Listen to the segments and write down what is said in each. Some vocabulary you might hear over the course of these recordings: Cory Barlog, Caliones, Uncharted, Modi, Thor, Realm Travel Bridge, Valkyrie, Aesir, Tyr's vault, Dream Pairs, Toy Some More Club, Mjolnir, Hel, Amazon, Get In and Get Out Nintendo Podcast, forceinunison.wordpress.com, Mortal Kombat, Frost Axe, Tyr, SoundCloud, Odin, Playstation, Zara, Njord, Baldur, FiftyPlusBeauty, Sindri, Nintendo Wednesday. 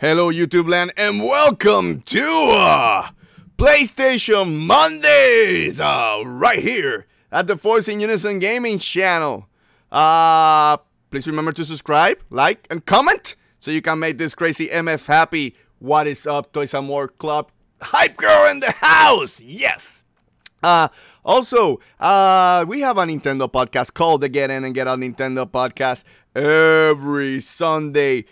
Hello YouTube land and welcome to Playstation Mondays right here at the Force in Unison Gaming channel. Please remember to subscribe, like, and comment so you can make this crazy MF happy. What is up, Toy Some More Club? Hype girl in the house, yes! Also, we have a Nintendo podcast called the Get In and Get Out Nintendo Podcast every Sunday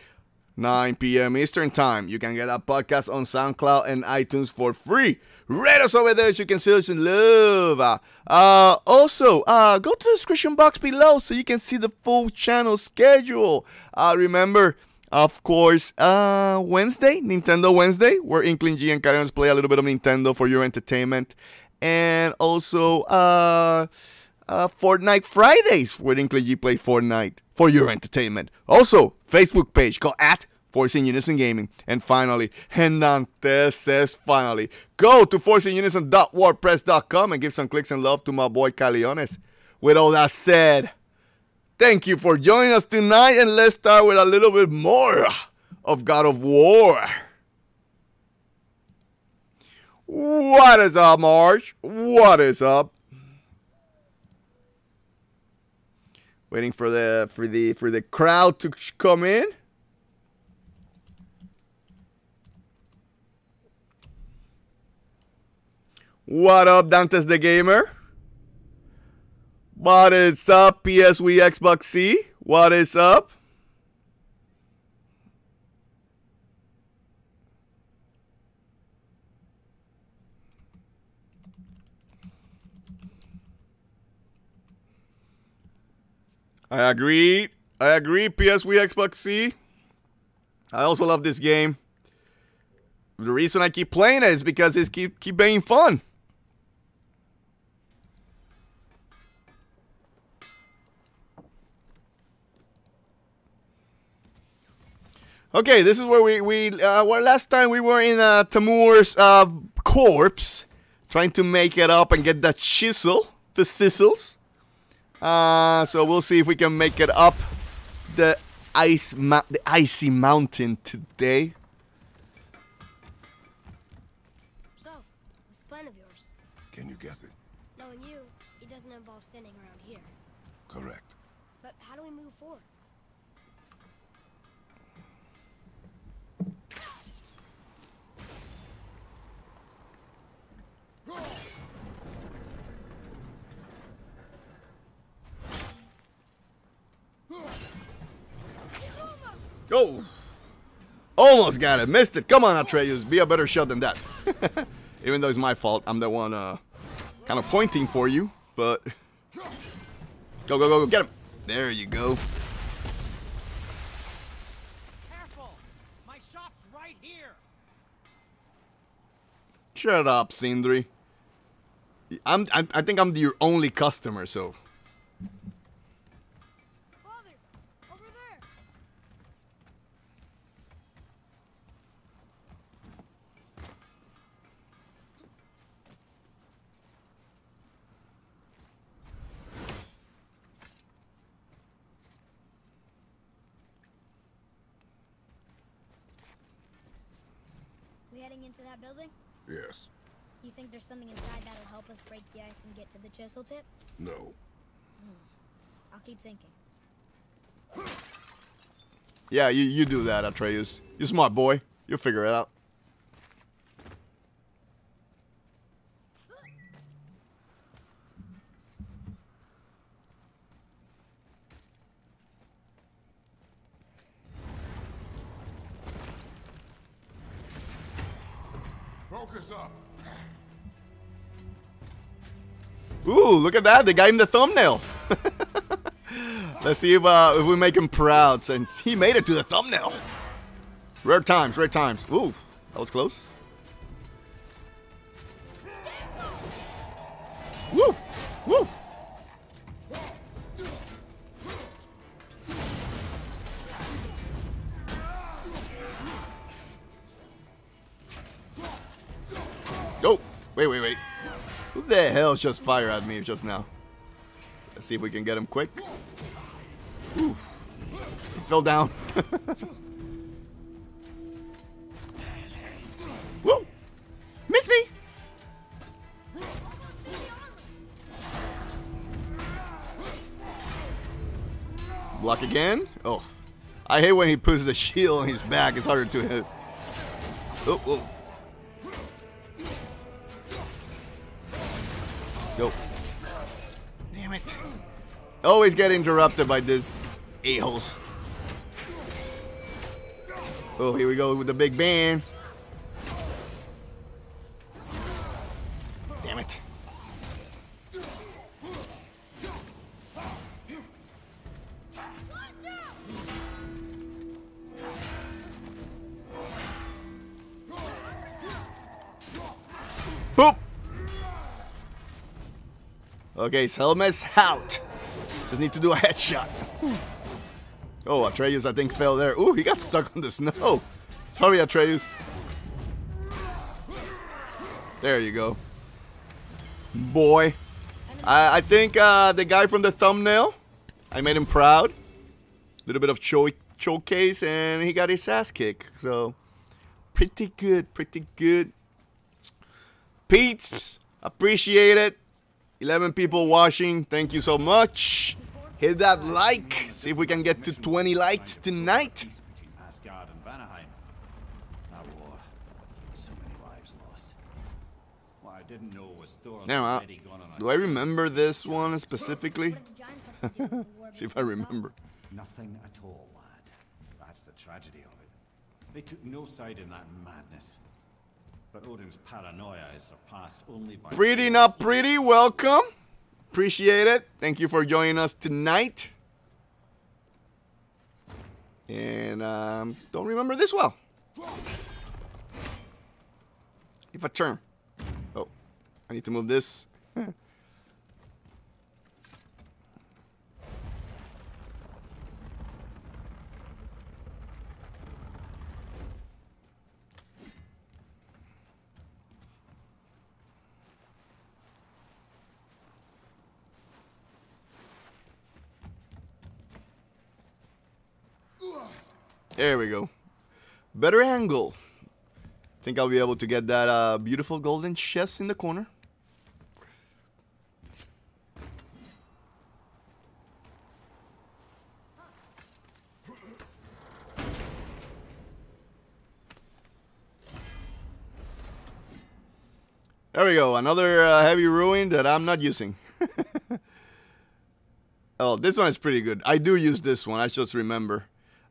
9 p.m. Eastern Time. You can get that podcast on SoundCloud and iTunes for free. Rate us over there so you can see us in love. Also, go to the description box below so you can see the full channel schedule. Remember, of course, Wednesday, Nintendo Wednesday, where Inkling G and Caliones play a little bit of Nintendo for your entertainment. And also, Fortnite Fridays, where Inkling G play Fortnite for your entertainment. Also, Facebook page called at Force in Unison Gaming. And finally, Hernandez says finally, go to forceinunison.wordpress.com and give some clicks and love to my boy Caliones. With all that said, thank you for joining us tonight, and let's start with a little bit more of God of War. What is up, March? What is up? Waiting for the crowd to come in. What up, Dante's the Gamer? What is up, PSW Xbox C? What is up? I agree, PSW Xbox C. I also love this game. The reason I keep playing it is because it's keep being fun. Okay, this is where we last time we were in Tamur's corpse, trying to make it up and get that chisel, the sizzles. So we'll see if we can make it up the icy mountain today. So, this plan of yours. Can you guess it? Knowing you, it doesn't involve standing around here. Correct. But how do we move forward? Oh, almost got it. Missed it. Come on, Atreus. Be a better shot than that. Even though it's my fault. I'm the one kind of pointing for you. But go, go, go, go. Get him. There you go. Careful. My shop's right here. Shut up, Sindri. I think I'm your only customer, so... into that building? Yes. You think there's something inside that'll help us break the ice and get to the chisel tip? No. I'll keep thinking. Yeah, you do that, Atreus. You're smart, boy. You'll figure it out. Ooh, look at that, they got him the thumbnail. Let's see if we make him proud since he made it to the thumbnail. Rare times, rare times. Ooh, that was close. Woo, woo. Oh, wait, wait, wait. Who the hell just fired at me just now? Let's see if we can get him quick. Oof. He fell down. Woo! Miss me! Block again? Oh. I hate when he puts the shield on his back. It's harder to hit. Oh, oh. Go. Damn it. Always get interrupted by these a-holes. Oh, here we go with the big bang. Damn it. Boop! Okay, Selma's out. Just need to do a headshot. Oh, Atreus, I think, fell there. Ooh, he got stuck on the snow. Sorry, Atreus. There you go. Boy. I think the guy from the thumbnail, I made him proud. Little bit of showcase, and he got his ass kicked. So, pretty good, pretty good. Peeps, appreciate it. 11 people watching. Thank you so much. Hit that like. See if we can get to 20 likes tonight. Now, do I remember this one specifically? See if I remember. Nothing at all, lad. That's the tragedy of it. They took no side in that madness. But Odin's paranoia is surpassed only by... Pretty Not Pretty, welcome. Appreciate it. Thank you for joining us tonight. And don't remember this well. If I turn. Oh, I need to move this. There we go. Better angle. Think I'll be able to get that beautiful golden chest in the corner. There we go. Another heavy ruin that I'm not using. Oh, this one is pretty good. I do use this one. I just remember.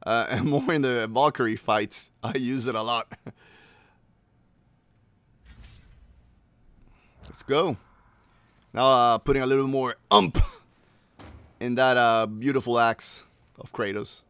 And more in the Valkyrie fights, I use it a lot. Let's go. Now putting a little more ump in that beautiful axe of Kratos.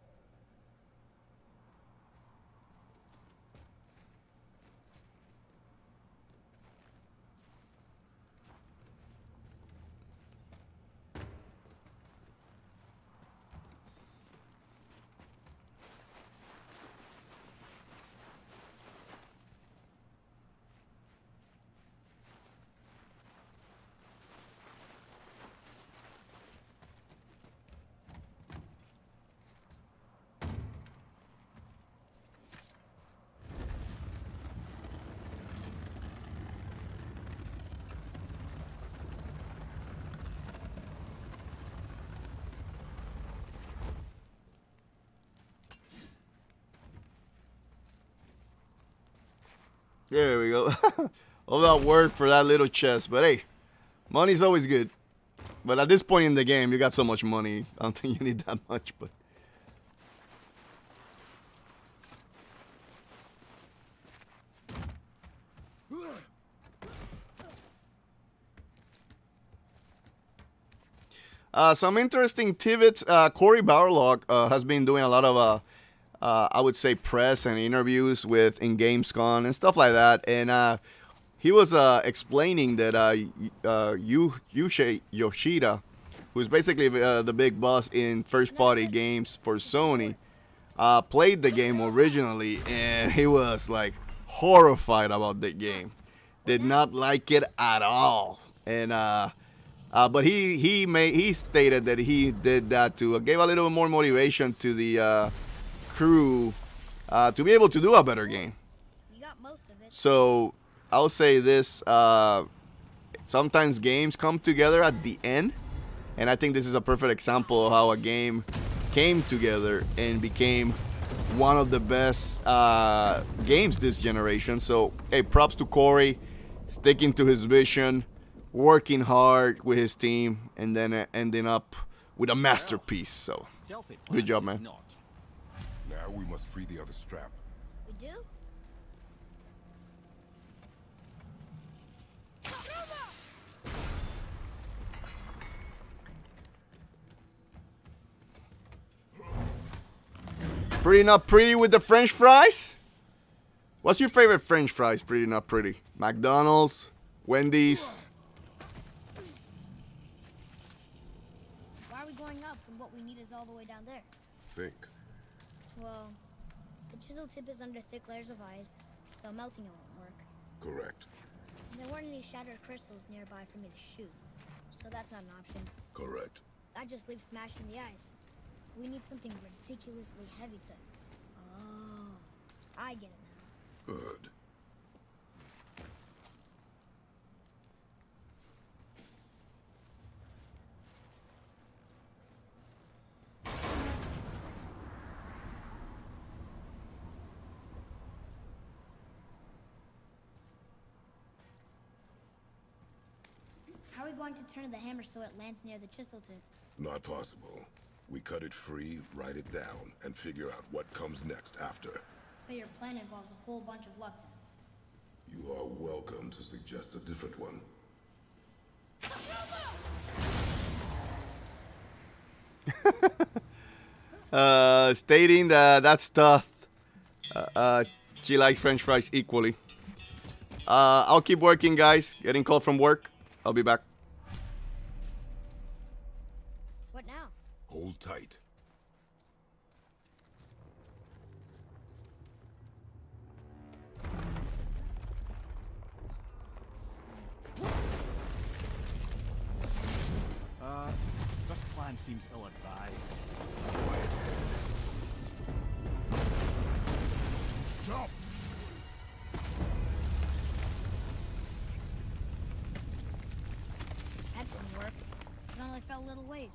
There we go. All that work for that little chest, but hey, money's always good. But at this point in the game, you got so much money, I don't think you need that much, but... some interesting tidbits. Cory Barlog has been doing a lot of... I would say press and interviews with in Gamescom and stuff like that, and he was explaining that Yuji Yoshida, who's basically the big boss in first-party games for Sony, played the game originally, and he was like horrified about the game, did not like it at all, and but he stated that he did that to gave a little bit more motivation to the crew to be able to do a better game. So I'll say this, sometimes games come together at the end, and I think this is a perfect example of how a game came together and became one of the best games this generation. So hey, props to Cory, sticking to his vision, working hard with his team, and then ending up with a masterpiece. So good job, man. Now we must free the other strap. We do? Pretty not pretty with the French fries? What's your favorite French fries, pretty not pretty? McDonald's, Wendy's? Why are we going up when what we need is all the way down there? Think. Well, the chisel tip is under thick layers of ice, so melting it won't work. Correct. There weren't any shattered crystals nearby for me to shoot, so that's not an option. Correct. I just leave smashing the ice. We need something ridiculously heavy to... Oh, I get it now. Good. How are we going to turn the hammer so it lands near the chisel tip? Not possible. We cut it free, write it down, and figure out what comes next after. So your plan involves a whole bunch of luck, then? You are welcome to suggest a different one. Stating that that's tough. She likes French fries equally. I'll keep working, guys. Getting called from work. I'll be back. Hold tight. This plan seems ill-advised. Quiet. Jump! That didn't work. It only fell a little ways.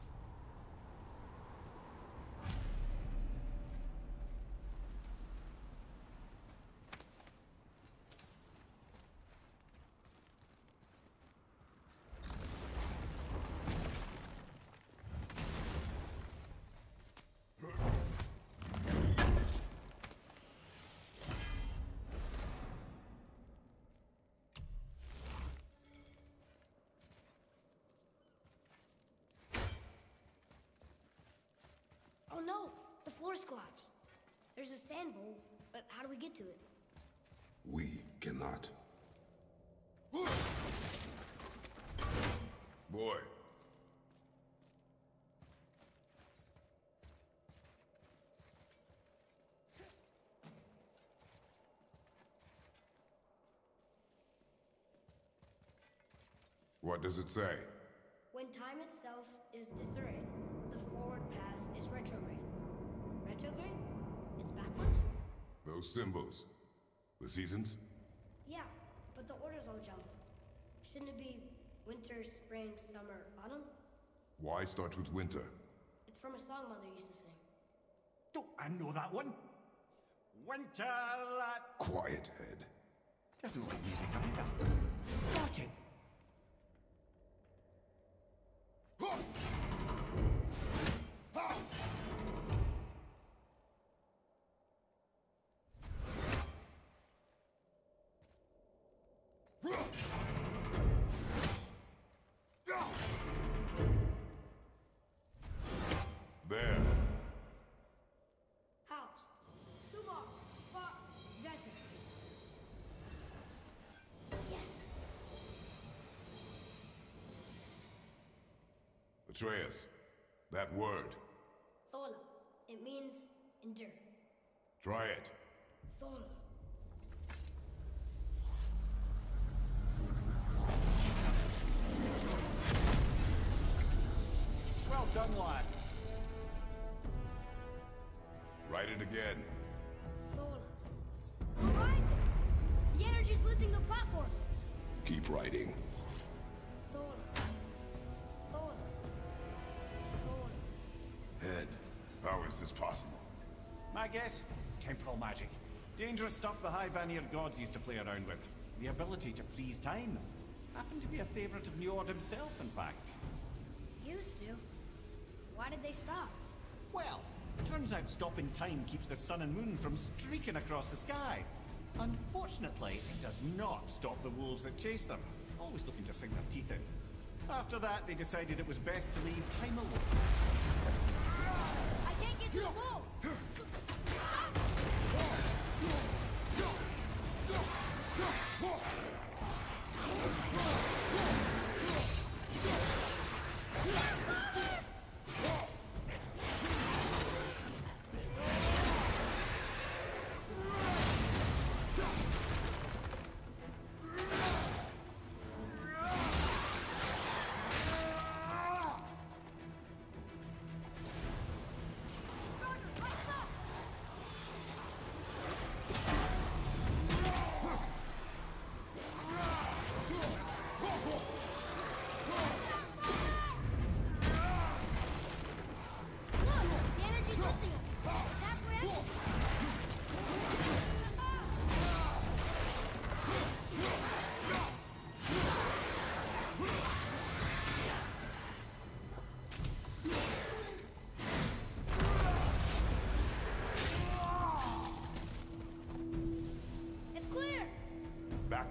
Oh no, the floor's collapsed. There's a sand bowl, but how do we get to it? We cannot. Boy. What does it say? When time itself is disarrayed, the forward path is retrograde. Retrograde? It's backwards? Those symbols. The seasons? Yeah, but the order's all jumbled. Shouldn't it be winter, spring, summer, autumn? Why start with winter? It's from a song Mother used to sing. Do I know that one? Winter light. Quiet head. Doesn't like music either. Got it. Atreus, that word. Thola. It means endure. Try it. Thola. Well done, lad. Write it again. Thola. Horizon. He's lifting the platform. Keep riding. Thor. Head. How is this possible? My guess? Temporal magic. Dangerous stuff the High Vanir gods used to play around with. The ability to freeze time. Happened to be a favorite of Njord himself, in fact. Used to? Why did they stop? Well, turns out stopping time keeps the sun and moon from streaking across the sky. Unfortunately, it does not stop the wolves that chase them, always looking to sink their teeth in. After that, they decided it was best to leave time alone. I can't get to the wall!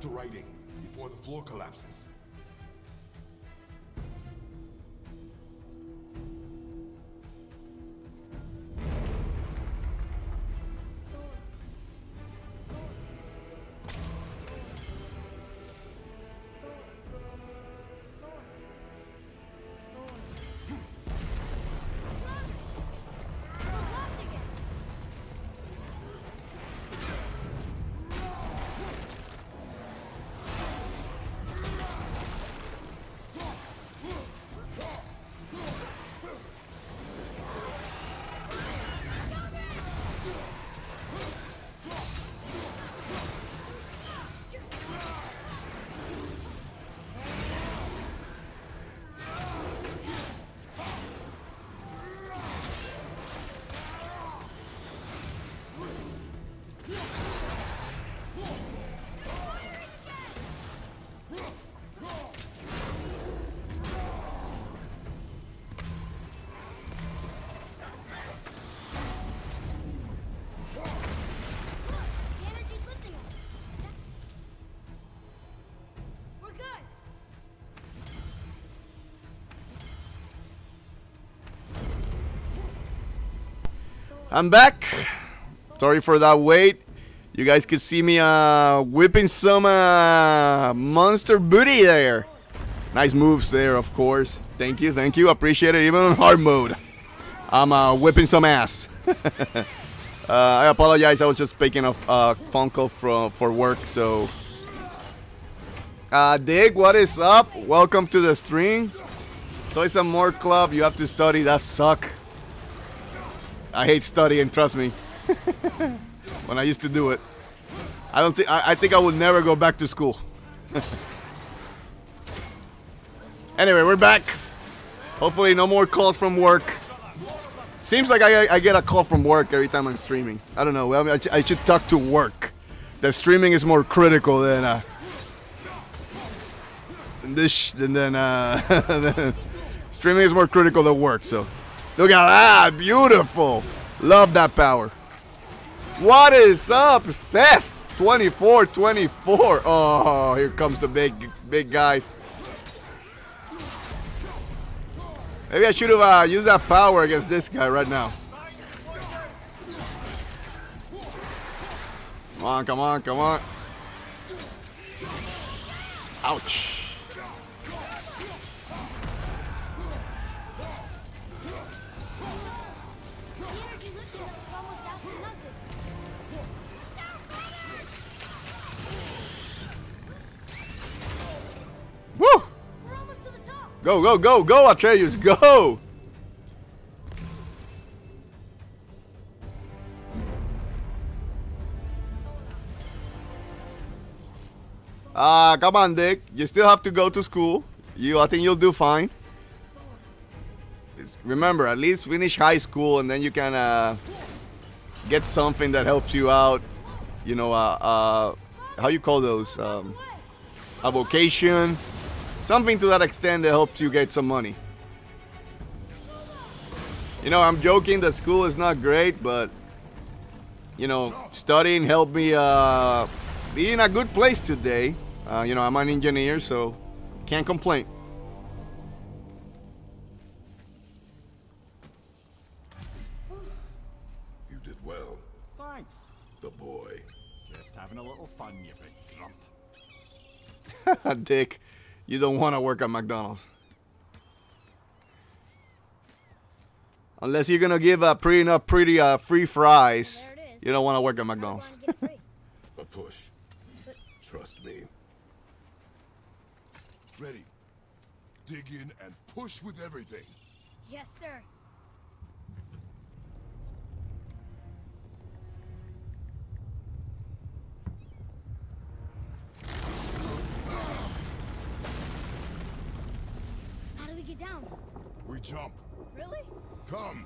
To writing before the floor collapses. I'm back. Sorry for that wait. You guys could see me whipping some monster booty there. Nice moves there, of course. Thank you, thank you. Appreciate it. Even on hard mode, I'm whipping some ass. I apologize. I was just picking up a phone call for work. So, Dig, what is up? Welcome to the stream. Toy Some More Club. You have to study. That suck. I hate studying, trust me. When I used to do it, I don't think I think I will never go back to school. Anyway, we're back. Hopefully, no more calls from work. Seems like I get a call from work every time I'm streaming. I don't know. I should talk to work. The streaming is more critical than streaming is more critical than work. So. Look at that, beautiful. Love that power. What is up, Seth? 24. Oh, here comes the big guys. Maybe I should have used that power against this guy right now. Come on, come on, come on. Ouch. Woo! We're almost to the top. Go, go, go, go, Atreus, go! Come on, Dick. You still have to go to school. I think you'll do fine. Remember, at least finish high school, and then you can get something that helps you out. You know, how you call those? A vocation. Something to that extent that helps you get some money. You know, I'm joking that school is not great, but, you know, studying helped me be in a good place today. You know, I'm an engineer, so can't complain. You did well. Thanks. The boy. Just having a little fun, you big grump. Dick, you don't want to work at McDonald's. Unless you're gonna give pretty free fries, you don't want to work at McDonald's. A push. Trust me. Ready. Dig in and push with everything. Yes, sir. How do we get down? We jump. Really? Come.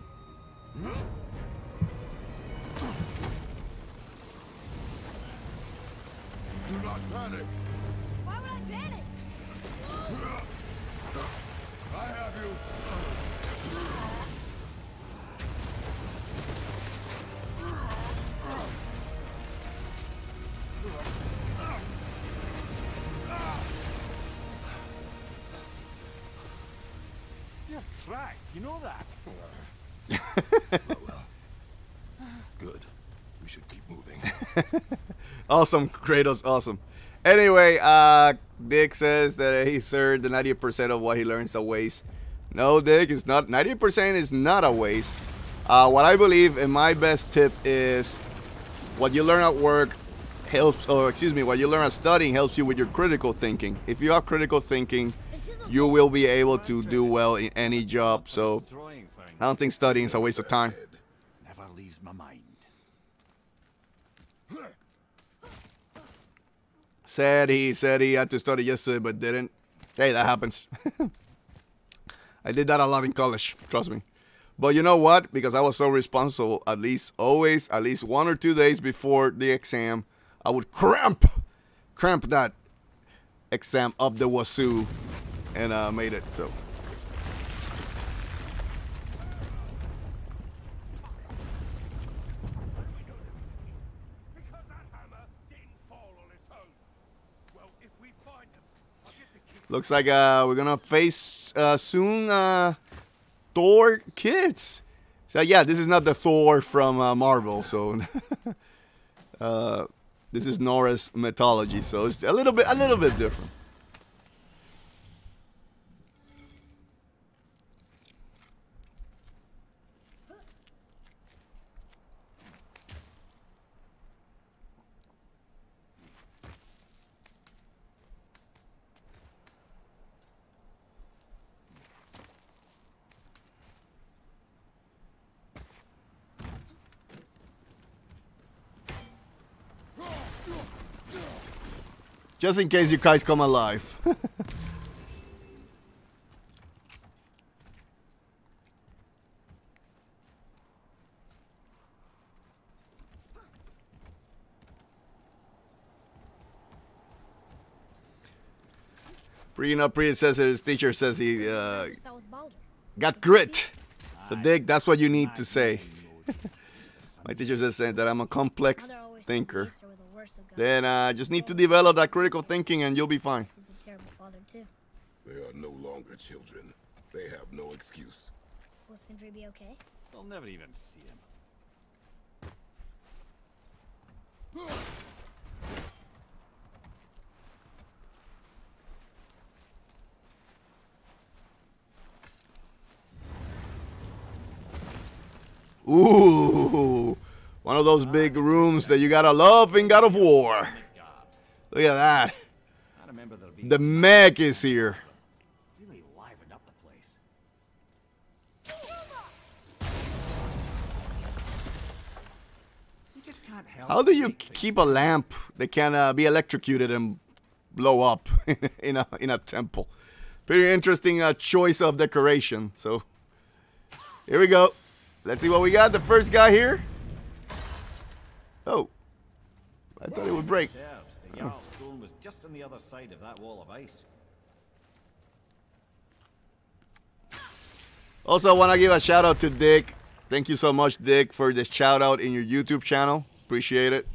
Do not panic. Why would I panic? I have you. You're cracked, you know that. Oh, well. Good. We should keep moving. Awesome, Kratos, awesome. Anyway, Dick says that he served the 90% of what he learns a waste. No, Dick, it's not. 90% is not a waste. What I believe, and my best tip is, what you learn at work helps, or excuse me, what you learn at studying helps you with your critical thinking. If you have critical thinking, you will be able to do well in any job. So I don't think studying is a waste of time. Never leaves my mind. Said he had to study yesterday but didn't. Hey, that happens. I did that a lot in college, trust me. But you know what? Because I was so responsible, at least always, at least 1 or 2 days before the exam, I would cramp that exam up the wazoo, and made it. So. Looks like we're gonna face soon Thor kids. So yeah, this is not the Thor from Marvel. So this is Norse mythology. So it's a little bit different. Just in case you guys come alive. Prenup predecessor's teacher says he got grit. So Dick, that's what you need to say. My teacher says that I'm a complex thinker. Then I just need to develop that critical thinking and you'll be fine. He's a terrible father too. They are no longer children. They have no excuse. Will Sindri be okay? They'll never even see him. Ooh. One of those big rooms that you gotta love in God of War. Look at that. The mech is here. Really livened up the place. How do you keep a lamp that can be electrocuted and blow up in a temple. Pretty interesting choice of decoration. So here we go. Let's see what we got. The first guy here. Oh, I thought it would break. The Jarl's throne was just on the other side of that wall of ice. Also, I want to give a shout out to Dick. Thank you so much, Dick, for the shout out in your YouTube channel. Appreciate it.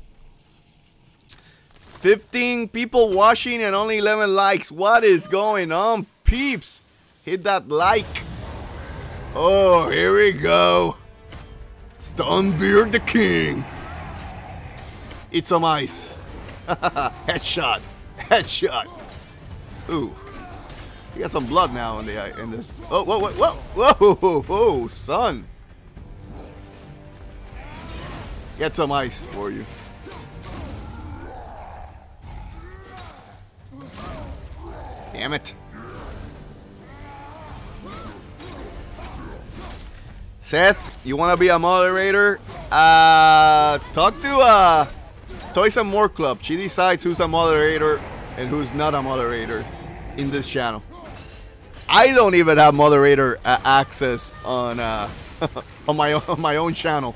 15 people watching and only 11 likes. What is going on, peeps? Hit that like. Oh, here we go. Stonebeard the King. Eat some ice. Headshot. Headshot. Ooh. You got some blood now in the eye. In this. Oh, whoa, whoa, whoa, whoa, whoa, whoa, son. Get some ice for you. Damn it. Seth, you want to be a moderator? Talk to Toy Some More Club. She decides who's a moderator and who's not a moderator in this channel. I don't even have moderator access on my own channel.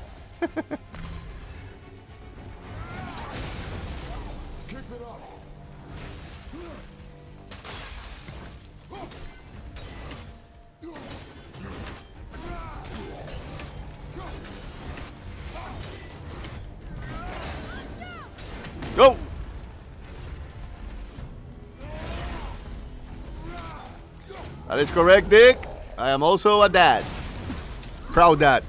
Go! That is correct, Dick. I am also a dad. Proud dad.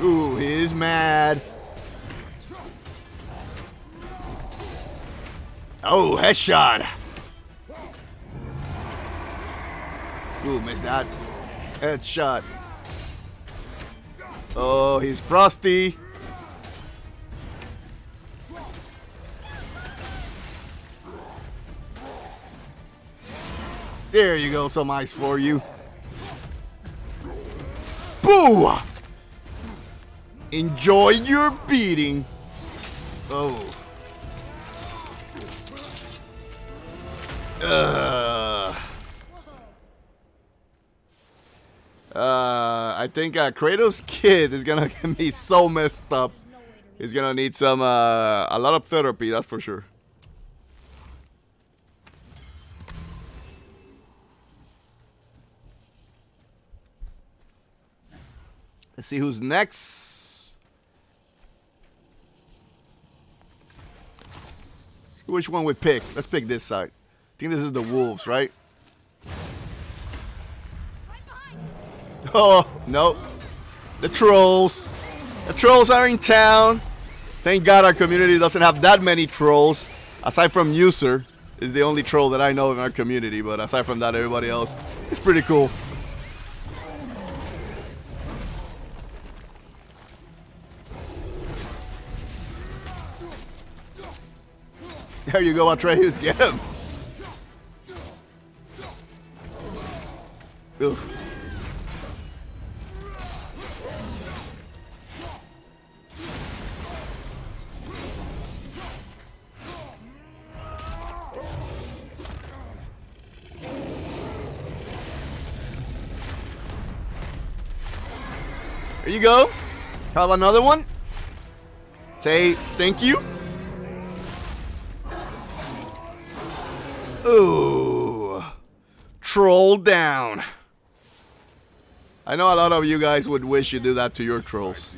Ooh, he is mad. Oh, headshot. Ooh, missed that. Headshot. Oh, he's frosty. There you go, some ice for you. Boo! Enjoy your beating. Oh. I think Kratos' kid is gonna get me so messed up. He's gonna need some a lot of therapy, that's for sure. Let's see who's next. Let's see which one we pick. Let's pick this side. I think this is the wolves, right? Oh, no. The trolls. The trolls are in town. Thank God our community doesn't have that many trolls. Aside from User, is the only troll that I know in our community. But aside from that, everybody else is pretty cool. There you go, Atreus. Get him. Oof. There you go. Have another one. Say thank you. Ooh. Troll down. I know a lot of you guys would wish you do that to your trolls.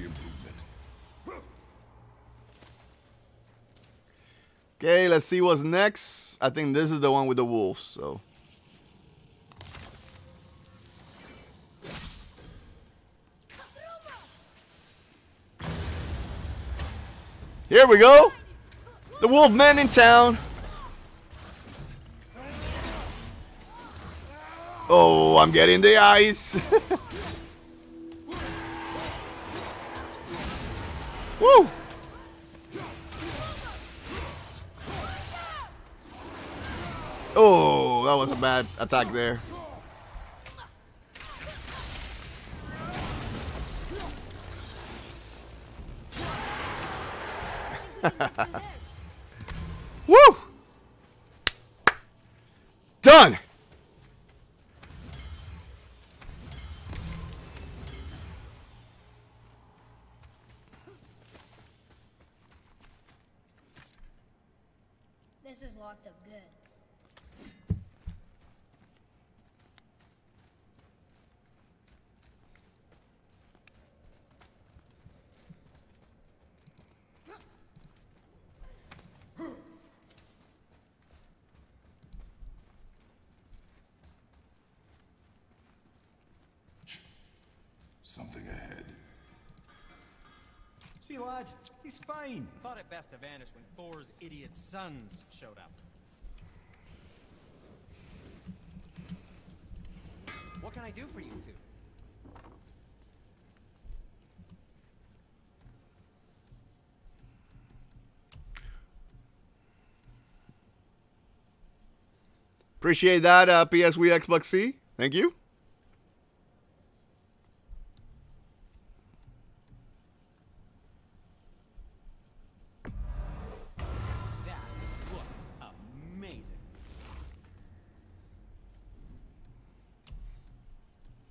Okay, let's see what's next. I think this is the one with the wolves, so. Here we go! The wolf man in town! Oh, I'm getting the ice! Woo! Oh, that was a bad attack there. Woo! Done! This is locked up good. Something ahead. See, lad, he's fine. Thought it best to vanish when Thor's idiot sons showed up. What can I do for you two? Appreciate that, PSW Xbox C. Thank you.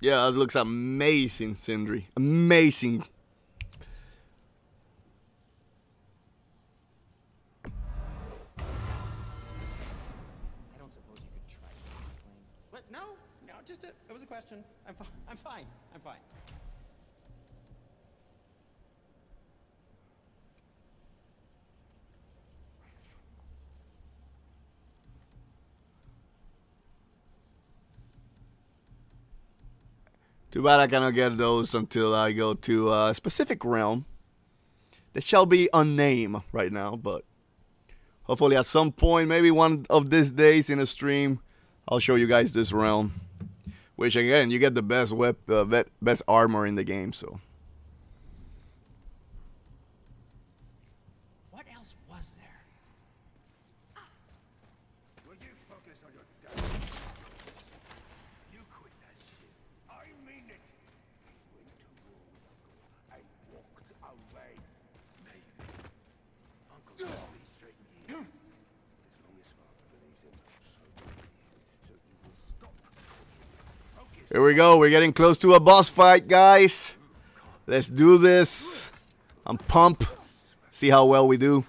Yeah, that looks amazing, Sindri. Amazing. I don't suppose you could try to explain. What? No, just it was a question. I'm fine. Too bad I cannot get those until I go to a specific realm that shall be unnamed right now, but hopefully at some point, maybe one of these days in a stream, I'll show you guys this realm, which again, you get the best best armor in the game, so. What else was there? Will you focus on your death? Here we go, we're getting close to a boss fight, guys. Let's do this. I'm pumped. See how well we do.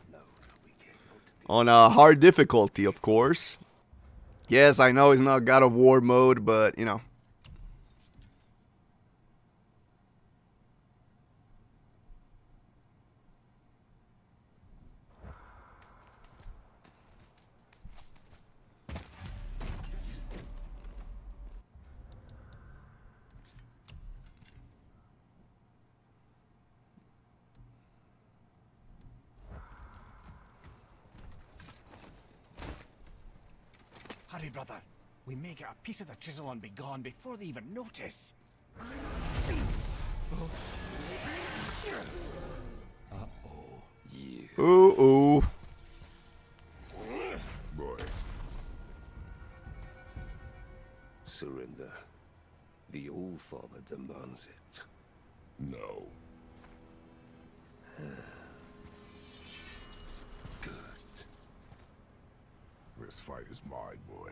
On a hard difficulty, of course. Yes, I know it's not God of War mode, but, you know. Brother, we may get a piece of the chisel and be gone before they even notice. Uh-oh. Yeah. Uh-oh. Boy. Surrender. The old father demands it. No. This fight is mine, boy.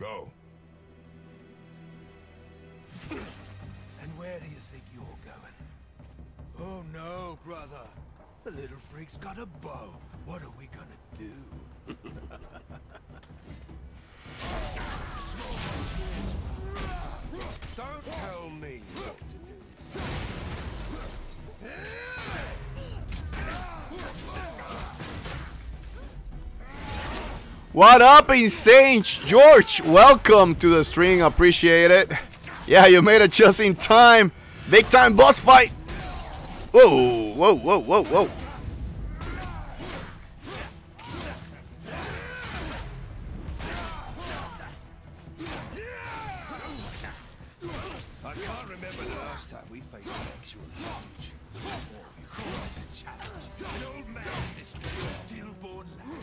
Go. And where do you think you're going? Oh no, brother. The little freak's got a bow. What are we gonna do? Don't tell me what to do. What up, Insane George? Welcome to the stream, appreciate it. Yeah, you made it just in time. Big time boss fight. Whoa, whoa, whoa, whoa, whoa. I can't remember the last time we faced an actual challenge. You call this a challenge? An old man in this stillborn land.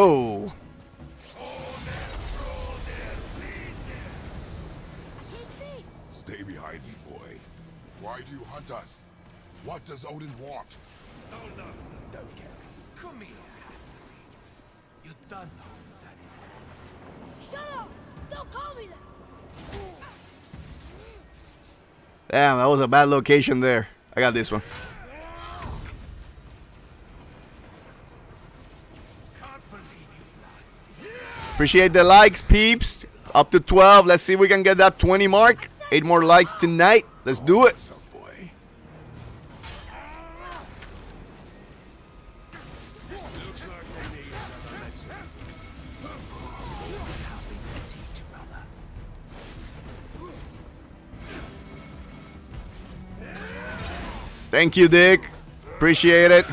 Oh. Stay behind me, boy. Why do you hunt us? What does Odin want? Don't care. Come here. You don't know who that is. Shut up! Don't call me that! Damn, that was a bad location there. I got this one. Appreciate the likes, peeps. Up to 12. Let's see if we can get that 20 mark. 8 more likes tonight. Let's do it. Thank you, Dick. Appreciate it.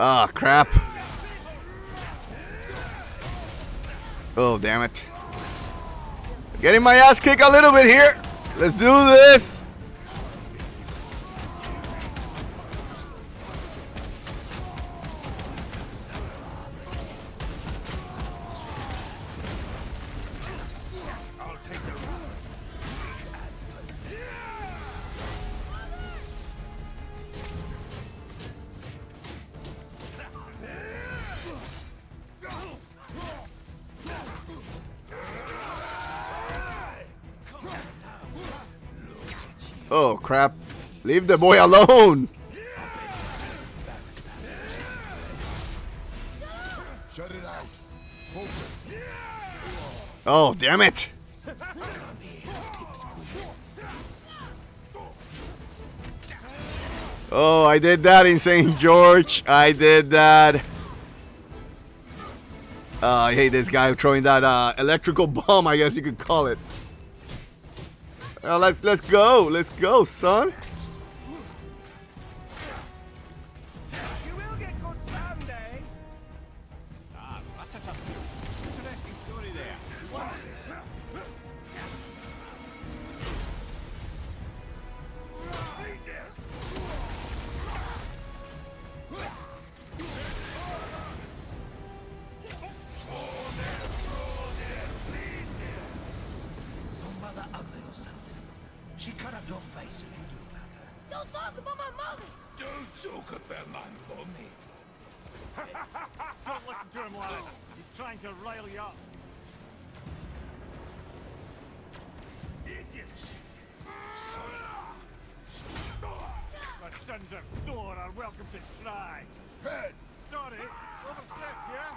Ah, oh, crap. Oh, damn it. Getting my ass kicked a little bit here. Let's do this. Oh crap, leave the boy alone! Shut it out. Oh damn it! Oh, I did that in St. George, I did that. I hate this guy throwing that electrical bomb, I guess you could call it. Let's go, son. You will get caught someday. Ah, that's a tough one. Interesting story there. What? She cut up your face if you do, Mother. Don't talk about my mother! Don't talk about my mommy. Don't listen to him, Larry. He's trying to rile you up. Idiots! The sons of Thor are welcome to try. Head! Sorry, overstepped, yeah?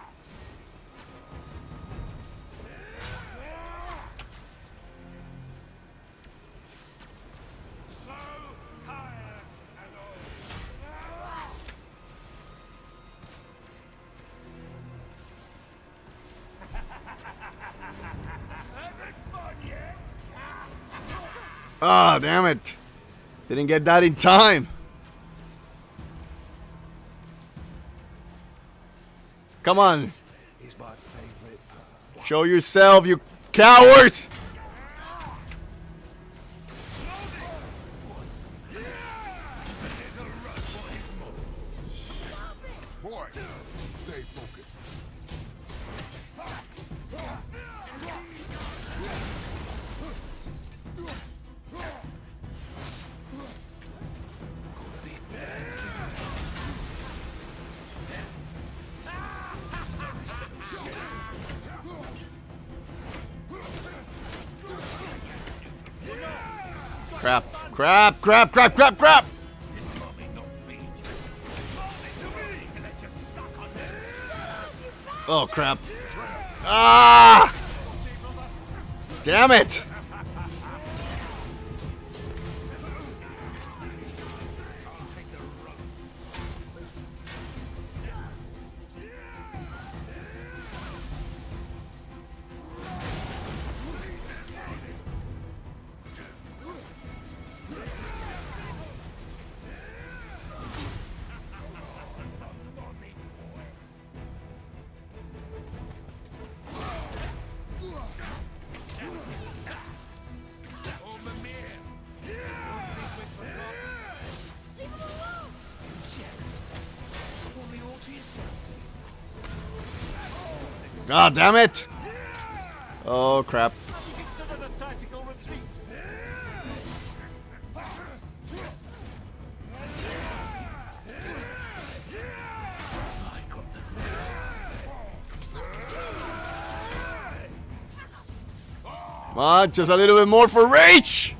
Ah, oh, damn it. Didn't get that in time. Come on. Show yourself, you cowards! Crap, crap, crap, crap, crap, crap! Oh, crap. Ah! Damn it! God damn it! Oh crap. Come on, just a little bit more for reach!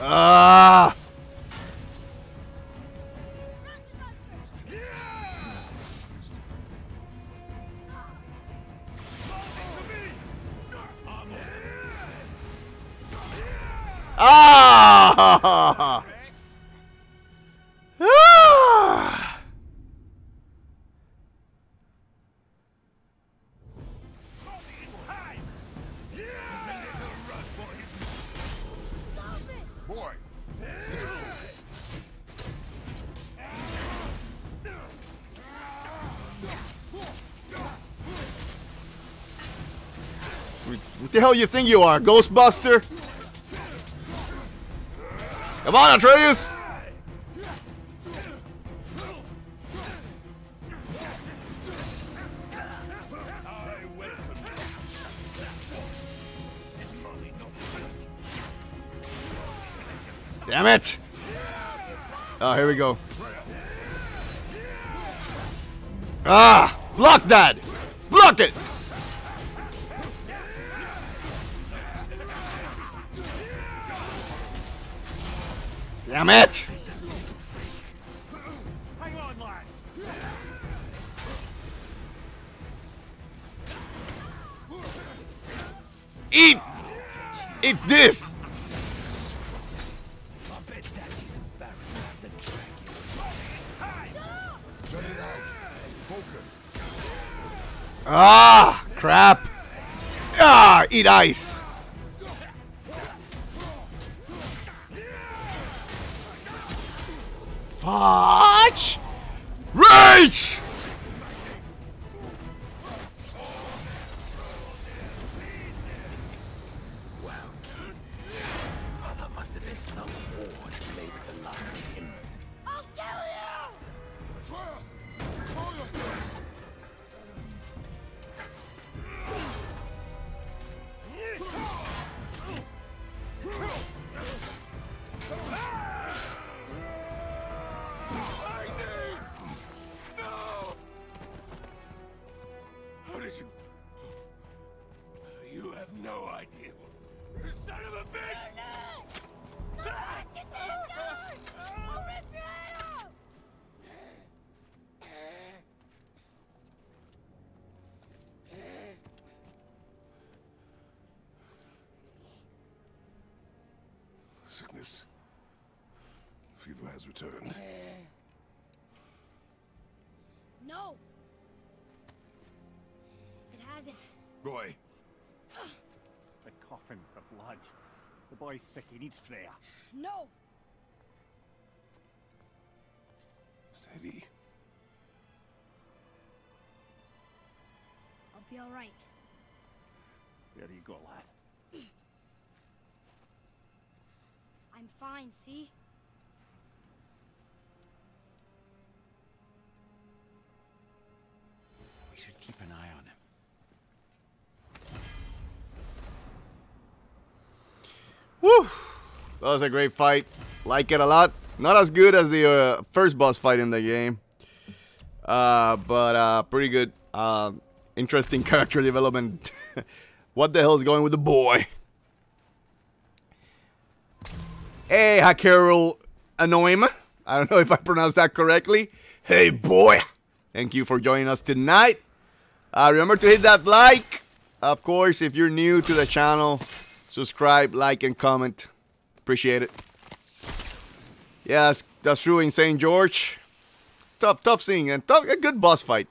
Ah! Ah! Ah! What the hell you think you are, Ghostbuster? Come on, Atreus! Damn it! Oh, here we go. Ah! Block that! Block it! Damn it! Hang on, lad. Eat! Eat this! I bet Daddy's embarrassed after dragging you. Shut it out. Focus. Ah! Crap! Ah! Eat ice! Watch! Reach! Well, there must have been some war to play with the life of him. I'll kill you! Sickness. Fever has returned. No. It hasn't. Boy. The coffin, the blood. The boy's sick. He needs Freya. No. Steady. I'll be all right. There you go, lad. I'm fine, see? We should keep an eye on him. Woo! That was a great fight. Like it a lot. Not as good as the first boss fight in the game. But pretty good. Interesting character development. What the hell is going with the boy? Hey, Hakerul Anoim. I don't know if I pronounced that correctly. Hey, boy. Thank you for joining us tonight. Remember to hit that like. Of course, if you're new to the channel, subscribe, like, and comment. Appreciate it. Yeah, that's true in St. George. Tough scene and tough, a good boss fight.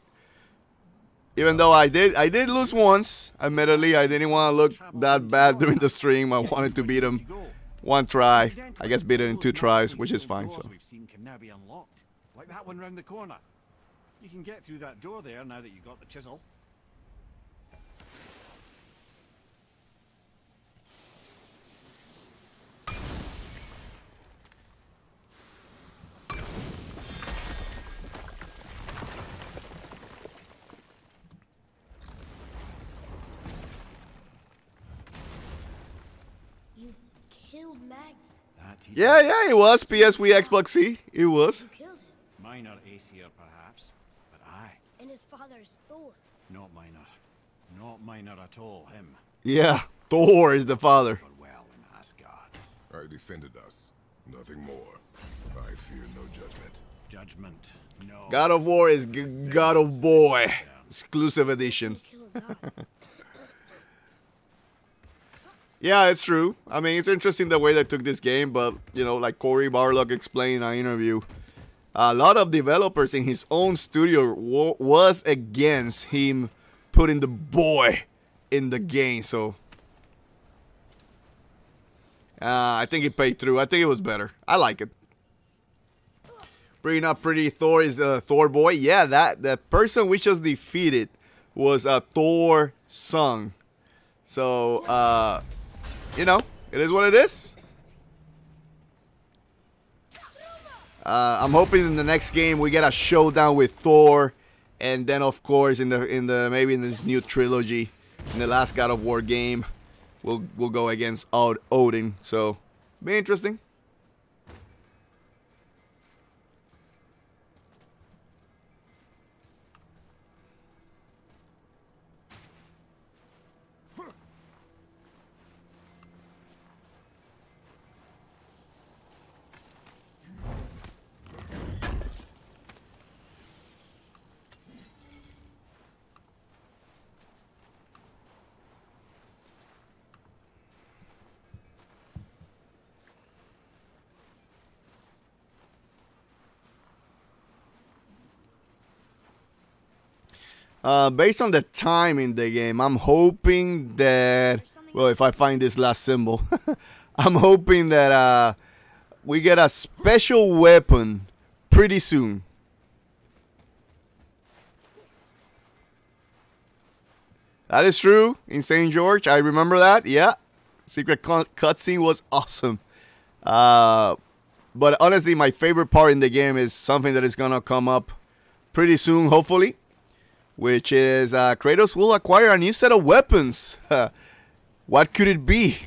Even though I did lose once. Admittedly, I didn't want to look that bad during the stream. I wanted to beat him. One try, I guess beat it in 2 tries, which is fine. So we've seen can now be unlocked, like that one round the corner. You can get through that door there now that you got the chisel. Yeah, yeah, it was. PSV, Xbox C. It was. Minor Aesir, perhaps, but I. And his father's Thor. Not minor. Not minor at all, him. Yeah, Thor is the father. Well, in Asgard. I defended us. Nothing more. I fear no judgment. Judgment, no. God of War is God of Boy. Exclusive edition. Yeah, it's true. I mean, it's interesting the way they took this game, but, you know, like Cory Barlog explained in an interview, a lot of developers in his own studio was against him putting the boy in the game, so... I think it paid through. I think it was better. I like it. Bringing up pretty Thor is the Thor boy. Yeah, that person we just defeated was a Thor son. So, you know, it is what it is. I'm hoping in the next game we get a showdown with Thor, and then of course maybe in this new trilogy, in the last God of War game, we'll go against Odin. So, be interesting. Based on the time in the game, I'm hoping that, well, if I find this last symbol, I'm hoping that we get a special weapon pretty soon. That is true, in St. George, I remember that, yeah. Secret cutscene was awesome. But honestly, my favorite part in the game is something that is gonna come up pretty soon, hopefully. Which is, Kratos will acquire a new set of weapons. What could it be?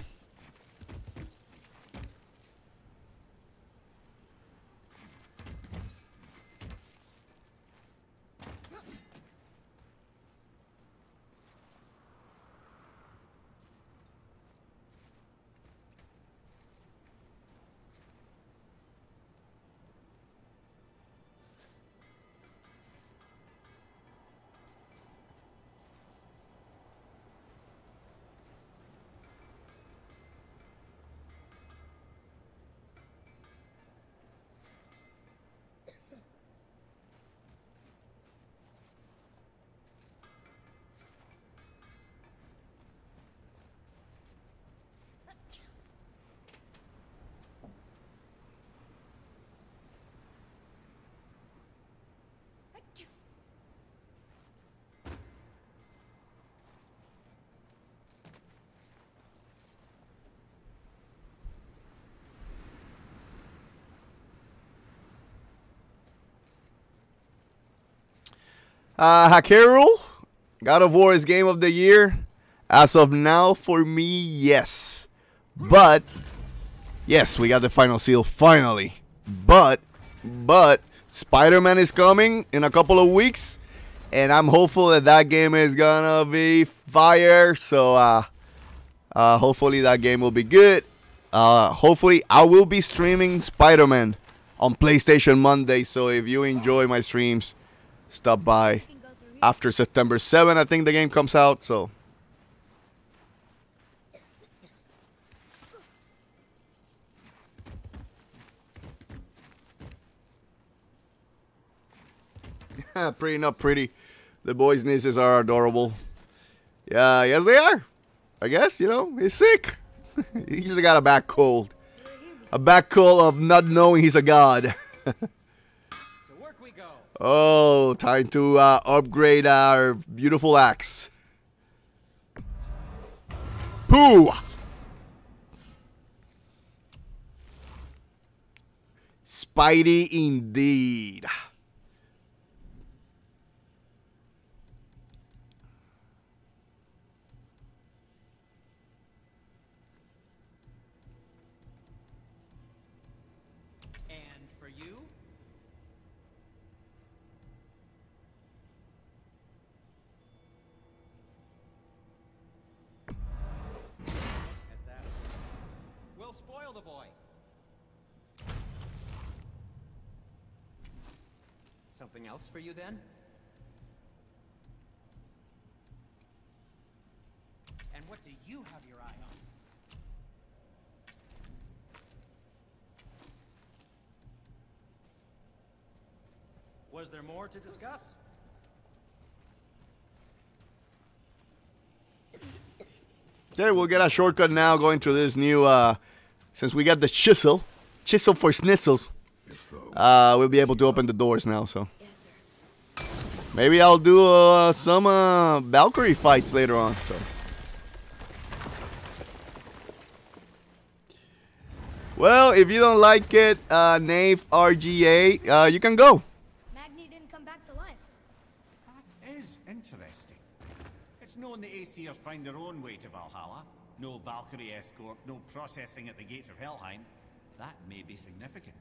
Hakeru, God of War is game of the year. As of now, for me, yes. But, yes, we got the final seal, finally. But, Spider-Man is coming in a couple of weeks. And I'm hopeful that that game is gonna be fire. So, hopefully that game will be good. Hopefully, I will be streaming Spider-Man on PlayStation Monday. So, if you enjoy my streams... Stop by after September 7th, I think the game comes out, so. Yeah, pretty not pretty. The boy's nieces are adorable. Yeah, yes they are. I guess, you know, he's sick. He just got a back cold. A back cold of not knowing he's a god. Oh, time to upgrade our beautiful axe. Pooh! Spidey indeed. Kill the boy. Something else for you then? And what do you have your eye on? Was there more to discuss? Okay, we'll get a shortcut now going to this new, since we got the chisel for snizzles, we'll be able to open the doors now, so. Maybe I'll do some Valkyrie fights later on, so. Well, if you don't like it, Nave RGA, you can go. The Aesir find their own way to Valhalla. No Valkyrie escort, no processing at the gates of Helheim. That may be significant.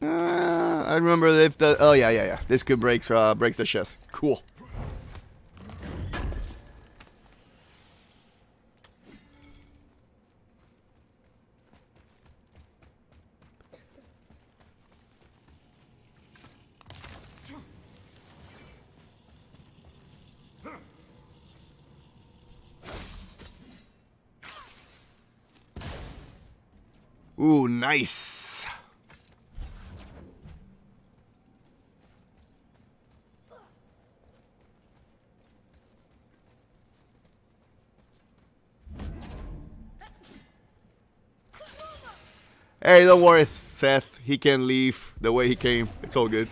I remember if the oh yeah. This could breaks the chest. Cool. Ooh, nice. Hey, don't worry, Seth. He can leave the way he came. It's all good.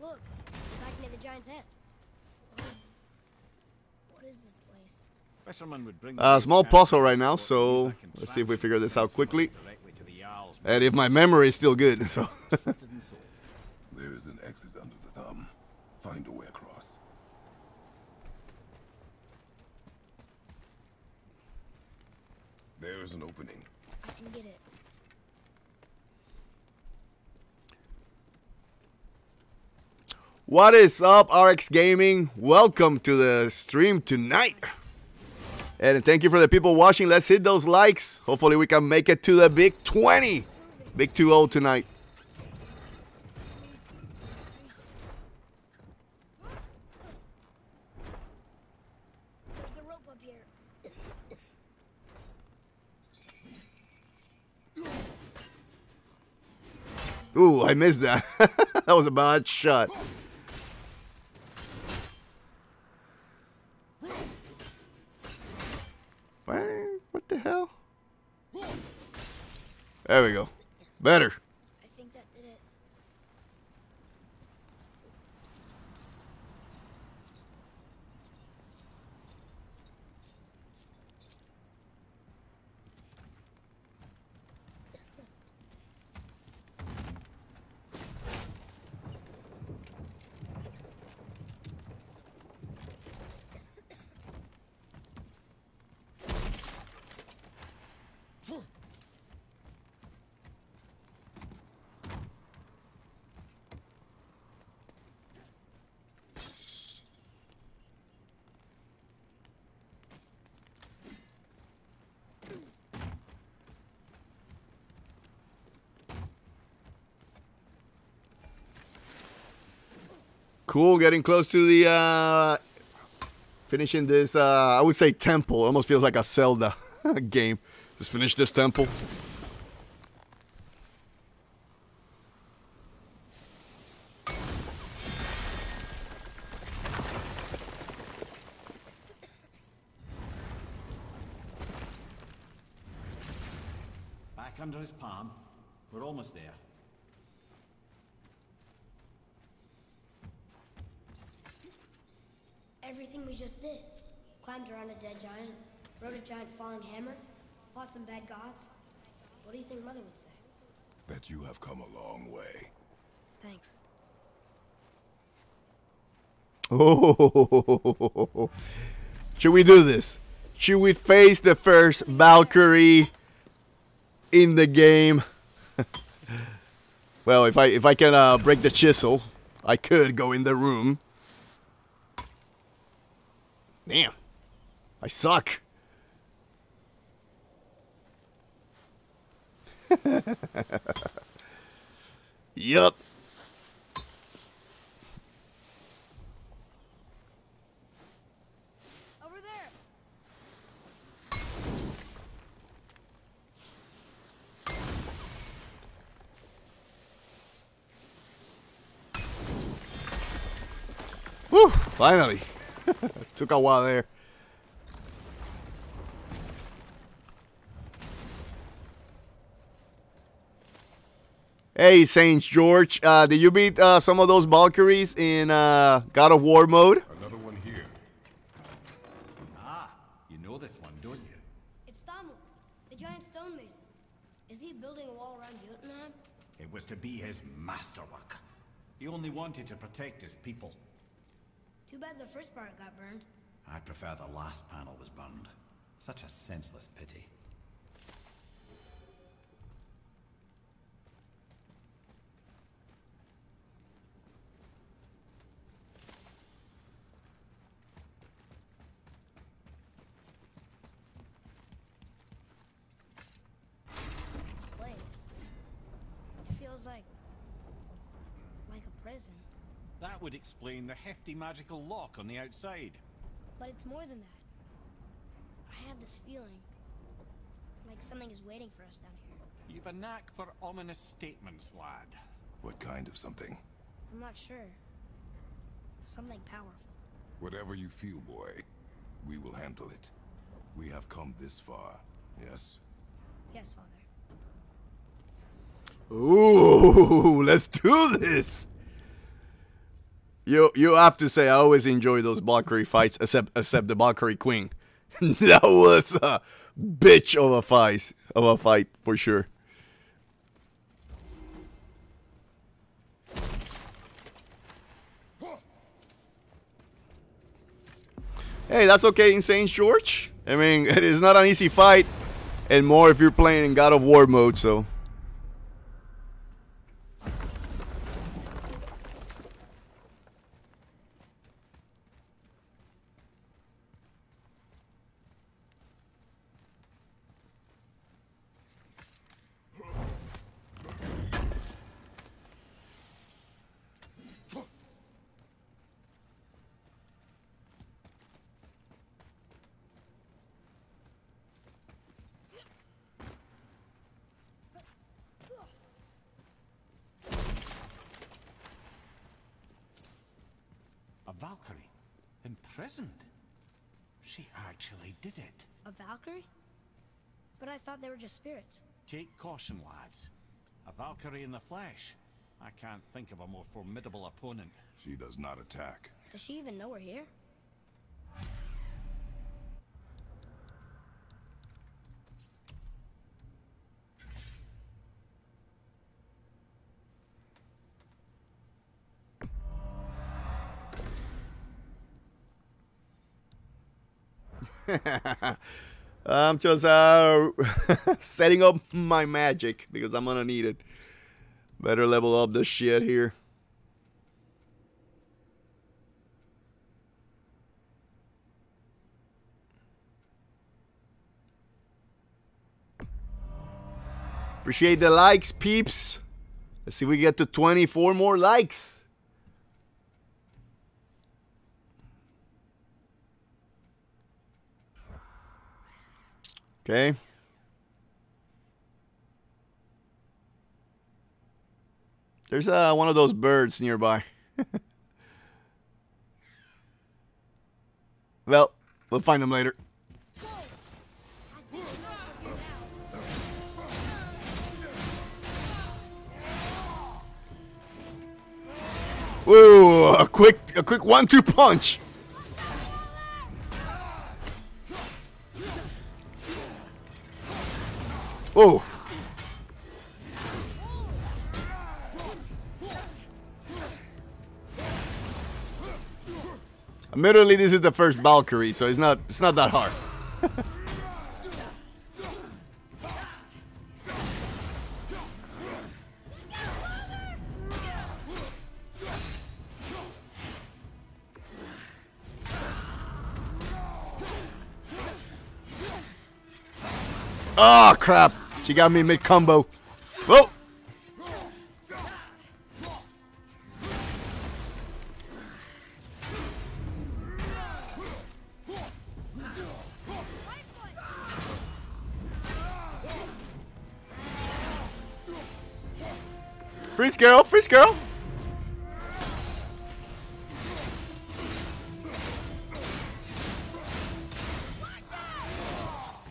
Look, back near the giant's hand. What is this place? Small puzzle right now, so let's see if we figure this out quickly. And if my memory is still good, so. There is an exit under the thumb. Find a way across. There is an opening. I can get it. What is up, RX Gaming? Welcome to the stream tonight. And thank you for the people watching. Let's hit those likes. Hopefully we can make it to the big 20. Big 2-0 tonight. There's a rope up here. Ooh, I missed that. That was a bad shot. What the hell? There we go. Better. I think that did it. Cool, getting close to the finishing this. I would say temple. It almost feels like a Zelda game. Just finish this temple. Back under his palm. We're almost there. everything we just did. Climbed around a dead giant, rode a giant falling hammer, fought some bad gods. What do you think Mother would say? That you have come a long way. Thanks. Oh, should we do this? Should we face the first Valkyrie in the game? Well, if I can break the chisel, I could go in the room. Damn, I suck. Yup. Whew, finally. Took a while there. Hey, Saint George, did you beat some of those Valkyries in God of War mode? Another one here. Ah, you know this one, don't you? It's Thamur, the giant stonemason. Is he building a wall around Jotunheim? It was to be his masterwork. He only wanted to protect his people. Too bad the first part got burned. I prefer the last panel was burned. Such a senseless pity. This place. It feels like a prison. That would explain the hefty magical lock on the outside. But it's more than that. I have this feeling like something is waiting for us down here. You've a knack for ominous statements, lad. What kind of something? I'm not sure. Something powerful. Whatever you feel, boy, we will handle it. We have come this far, yes? Yes, Father. Ooh, let's do this! You have to say I always enjoy those Valkyrie fights, except the Valkyrie Queen. That was a bitch of a fight, for sure. Hey, that's okay, Insane George. I mean, it is not an easy fight, and more if you're playing in God of War mode, so. Valkyrie? Imprisoned? She actually did it. A Valkyrie? But I thought they were just spirits. Take caution, lads. A Valkyrie in the flesh. I can't think of a more formidable opponent. She does not attack. Does she even know we're here? I'm just setting up my magic because I'm gonna need it. Better level up the shit here. Appreciate the likes, peeps. Let's see if we get to 24 more likes. Okay. There's one of those birds nearby. Well, we'll find them later. Woo! A quick 1-2 punch. Whoa. Admittedly, this is the first Valkyrie, so it's not that hard. Oh, crap. She got me mid-combo. Whoa. Freeze, girl. Freeze, girl.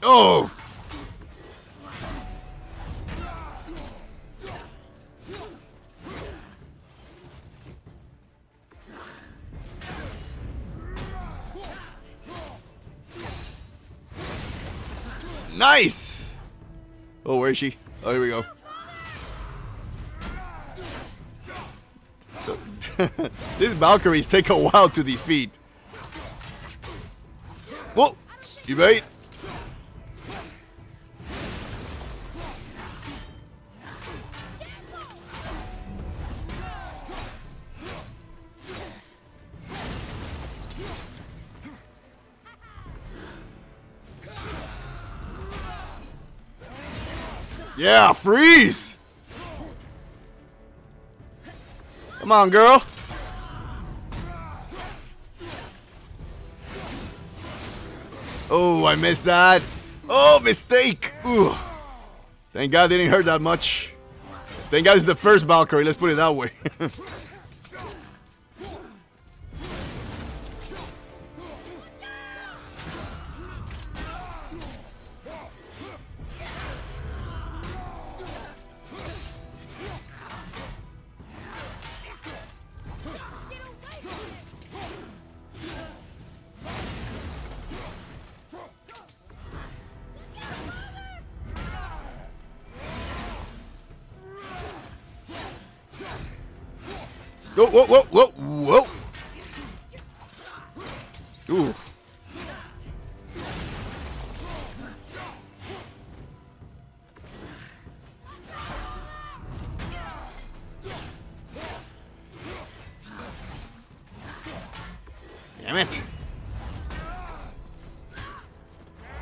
Oh. Nice! Oh, where is she? Oh, here we go. These Valkyries take a while to defeat. Whoa! You made. Yeah, freeze! Come on, girl. Oh, I missed that. Oh, mistake. Ooh. Thank God it didn't hurt that much. Thank God it's the first Valkyrie, let's put it that way. Whoa, whoa, whoa, whoa, whoa. Ooh. Damn it.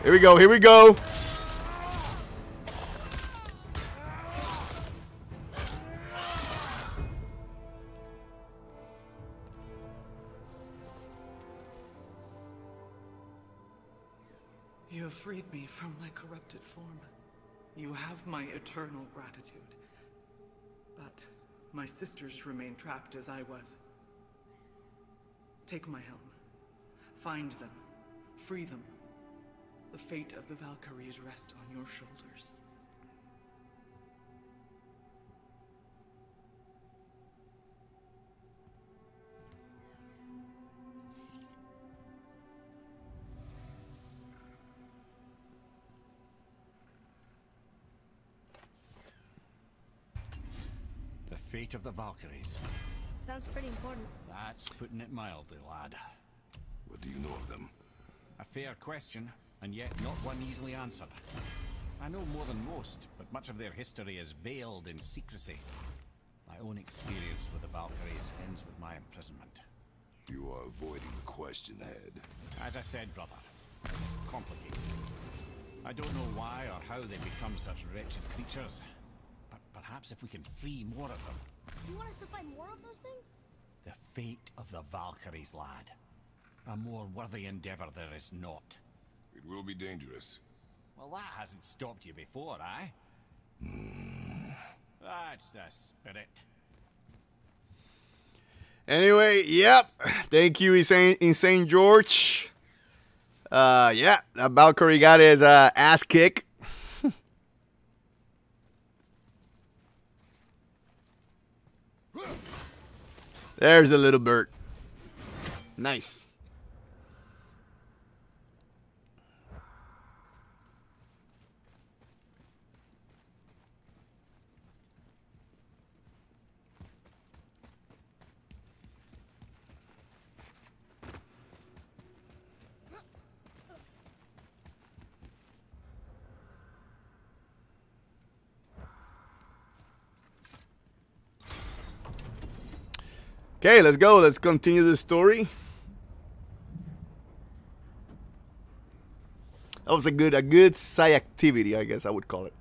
Here we go, here we go. My eternal gratitude, but my sisters remain trapped as I was. Take my helm, find them, free them. The fate of the Valkyries rests on your shoulders. Fate of the Valkyries. Sounds pretty important. That's putting it mildly, lad. What do you know of them? A fair question, and yet not one easily answered. I know more than most, but much of their history is veiled in secrecy. My own experience with the Valkyries ends with my imprisonment. You are avoiding the question ahead. As I said, brother, it's complicated. I don't know why or how they become such wretched creatures. Perhaps if we can free more of them. Do you want us to find more of those things? The fate of the Valkyries, lad. A more worthy endeavor there is not. It will be dangerous. Well, that hasn't stopped you before, eh? That's the spirit. Anyway, yep. Thank you, Insane George. Yeah, that Valkyrie got his ass kick. There's a little bird. Nice. Okay, let's go. Let's continue the story. That was a good side activity, I guess I would call it.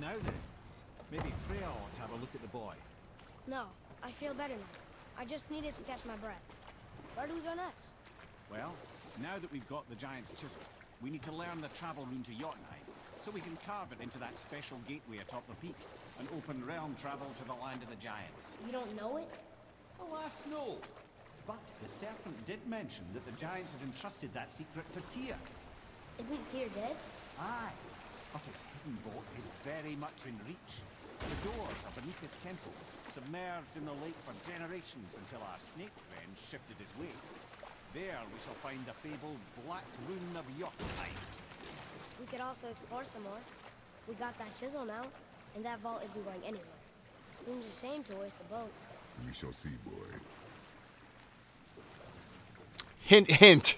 Now then, maybe Freya ought to have a look at the boy. No, I feel better now. I just needed to catch my breath. Where do we go next? Well, now that we've got the giant's chisel, we need to learn the travel room to Jotunheim, so we can carve it into that special gateway atop the peak, and open realm travel to the land of the giants. You don't know it? Alas, no. But the serpent did mention that the giants had entrusted that secret to Tyr. Isn't Tyr dead? Aye. But his hidden boat is very much in reach. The doors are beneath his temple, submerged in the lake for generations until our snake friend shifted his weight. There we shall find the fabled Black Rune of Jotunheim. We could also explore some more. We got that chisel now, and that vault isn't going anywhere. Seems a shame to waste the boat. We shall see, boy. Hint, hint.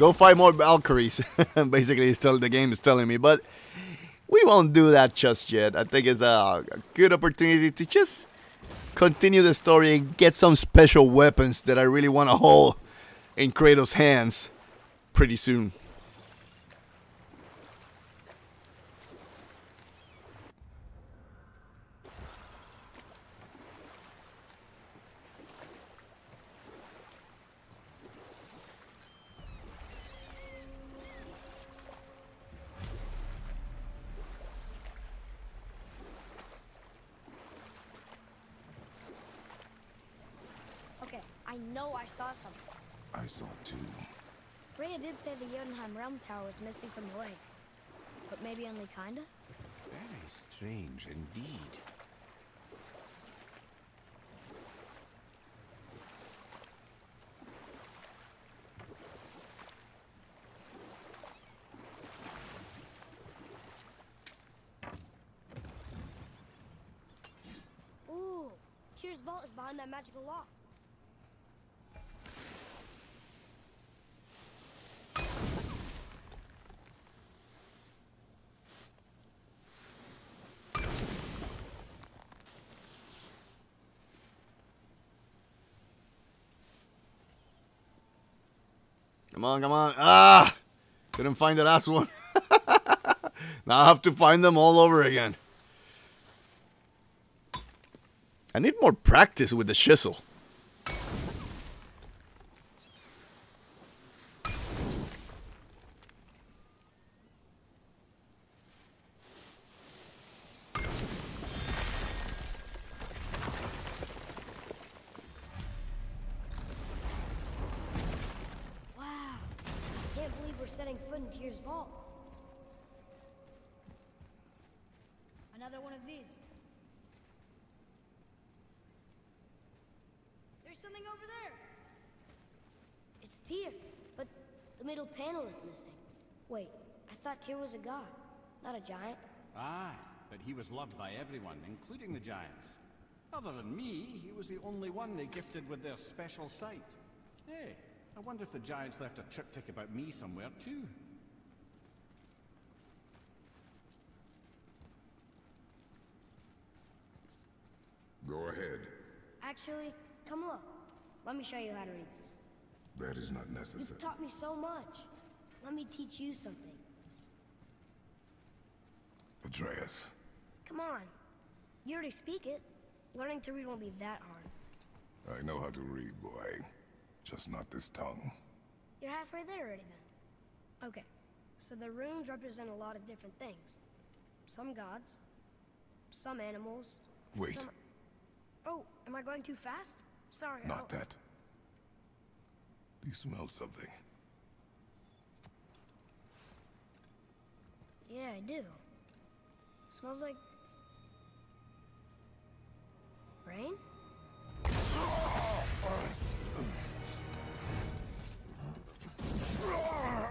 Go fight more Valkyries. Basically, the game is telling me, but we won't do that just yet. I think it's a good opportunity to just continue the story and get some special weapons that I really want to hold in Kratos' hands pretty soon. Freya did say the Jotunheim Realm Tower was missing from the lake, but maybe only kinda? Very strange indeed. Ooh, Tyr's vault is behind that magical lock. Come on, come on. Ah! Couldn't find the last one. Now I have to find them all over again. I need more practice with the chisel. Missing. Wait, I thought Tyr was a god, not a giant. Aye, but he was loved by everyone, including the giants. Other than me, he was the only one they gifted with their special sight. Hey, I wonder if the giants left a triptych about me somewhere too. Go ahead. Actually, come look. Let me show you how to read this. That is not necessary. You've taught me so much. Let me teach you something. Atreus, Come on. You already speak it. Learning to read won't be that hard. I know how to read, boy. Just not this tongue. You're halfway there already, then. Okay. So the runes represent a lot of different things. Some gods. Some animals. Wait. Some... Oh, am I going too fast? Sorry. Not that. Do you smell something? Yeah, I do. It smells like... rain?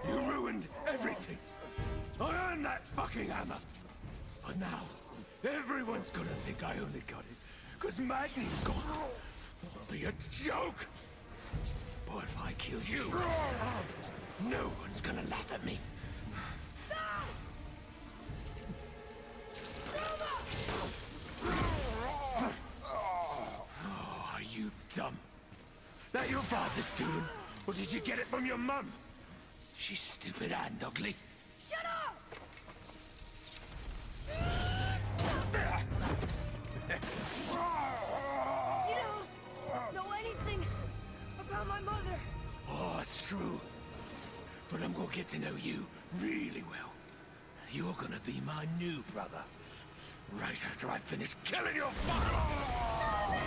You ruined everything! I earned that fucking hammer! But now, everyone's gonna think I only got it, cause Magni's gone. It'll be a joke! But if I kill you, no one's gonna laugh at me. Oh, are you dumb? That your father's doing? Or did you get it from your mum? She's stupid and ugly. Shut up! You don't know anything about my mother. Oh, it's true. But I'm gonna get to know you really well. You're gonna be my new brother. Right after I finish killing your father!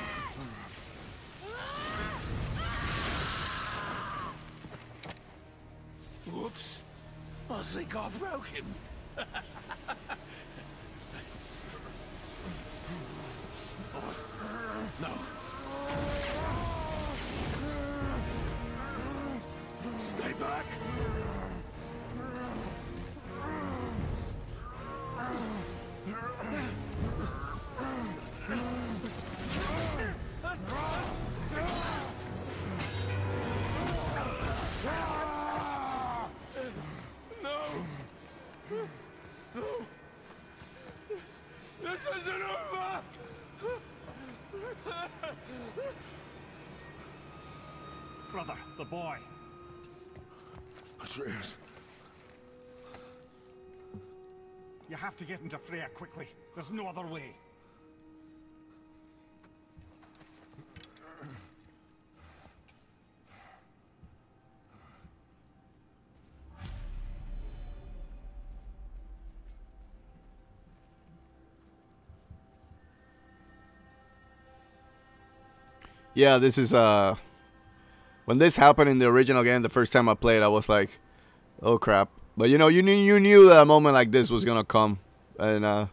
Whoops! I think I broke him! No! Stay back! This isn't over! Brother, the boy. Atreus. You have to get into Freya quickly. There's no other way. Yeah, this is, when this happened in the original game, the first time I played, I was like, oh crap. But you know, you knew that a moment like this was gonna come, and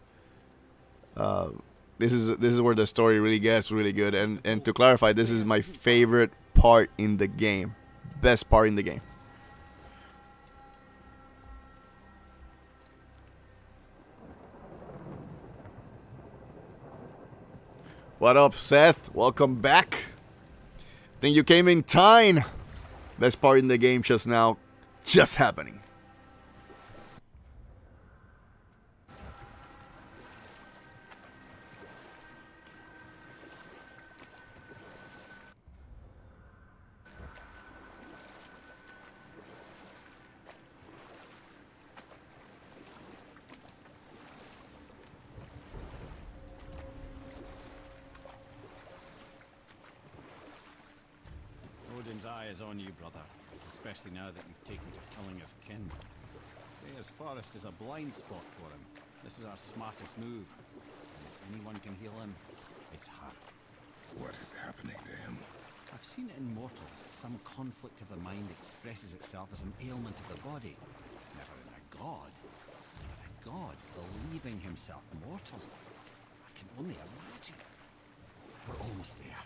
this is where the story really gets really good. And to clarify, this is my favorite part in the game, best part in the game. What up, Seth? Welcome back. I think you came in time. Best part in the game just now, just happening. On you, brother, especially now that you've taken to killing his kin. Freya's forest is a blind spot for him. This is our smartest move. And if anyone can heal him, it's her. What is happening to him? I've seen it in mortals. Some conflict of the mind expresses itself as an ailment of the body. Never in a god. But a god believing himself mortal. I can only imagine. We're almost there.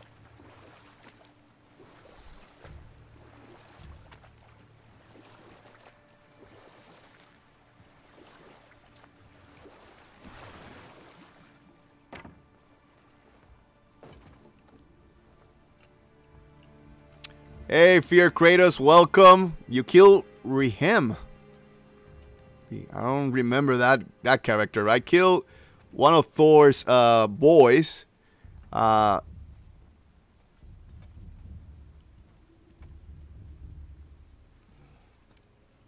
Hey, Fear Kratos, welcome. You killed Rihim. I don't remember that character. I killed one of Thor's boys.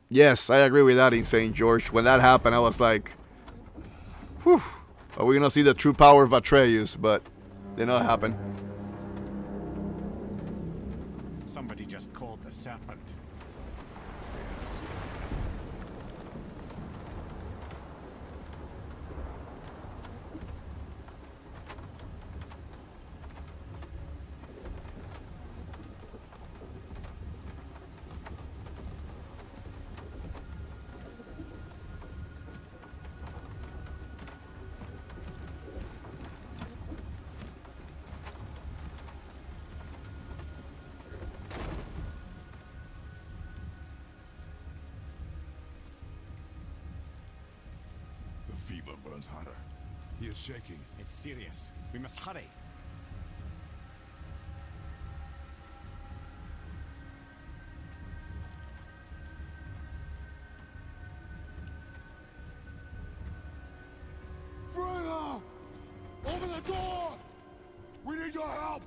Yes, I agree with that, Insane George. When that happened, I was like, whew, Or we're gonna see the true power of Atreus, but did not happen. Somebody just called the serpent. He is shaking. It's serious. We must hurry. Freya! Open the door! We need your help!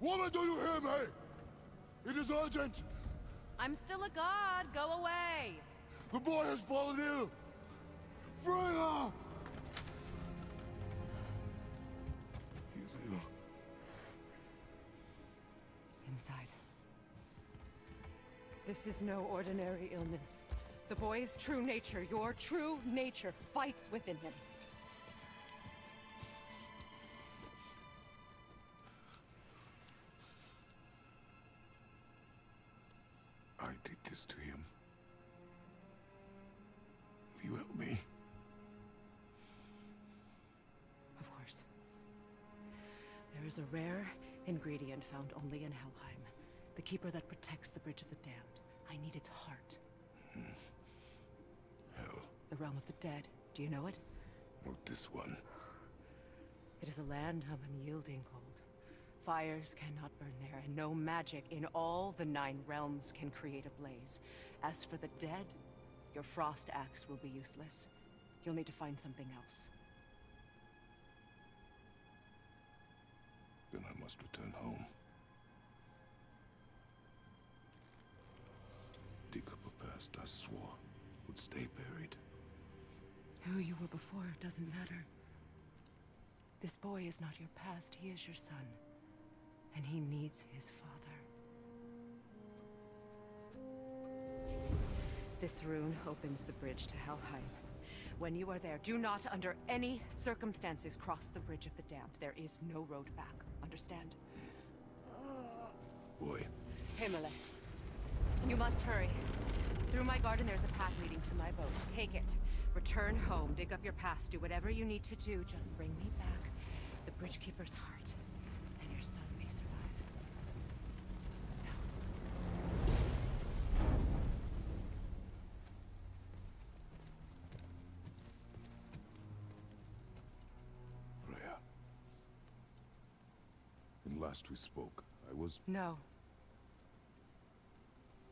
Woman, do you hear me? It is urgent! I'm still a god. Go away! The boy has fallen ill! Freya! He is ill. Inside. This is no ordinary illness. The boy's true nature, your true nature, fights within him. I did this to him. Will you help me? There is a rare ingredient found only in Helheim. The keeper that protects the Bridge of the Damned. I need its heart. Hell. The realm of the dead. Do you know it? Not this one. It is a land of unyielding cold. Fires cannot burn there, and no magic in all the 9 realms can create a blaze. As for the dead, your frost axe will be useless. You'll need to find something else. Then I must return home. Dig up a past I swore would stay buried. Who you were before doesn't matter. This boy is not your past, he is your son. And he needs his father. This rune opens the bridge to Helheim. When you are there, do not, under any circumstances, cross the Bridge of the Damned. There is no road back. Understand? Boy. Himele. You must hurry. Through my garden, there's a path leading to my boat. Take it. Return home. Dig up your past. Do whatever you need to do. Just bring me back the Bridge Keeper's heart, and your son may survive. Last we spoke, I was... No.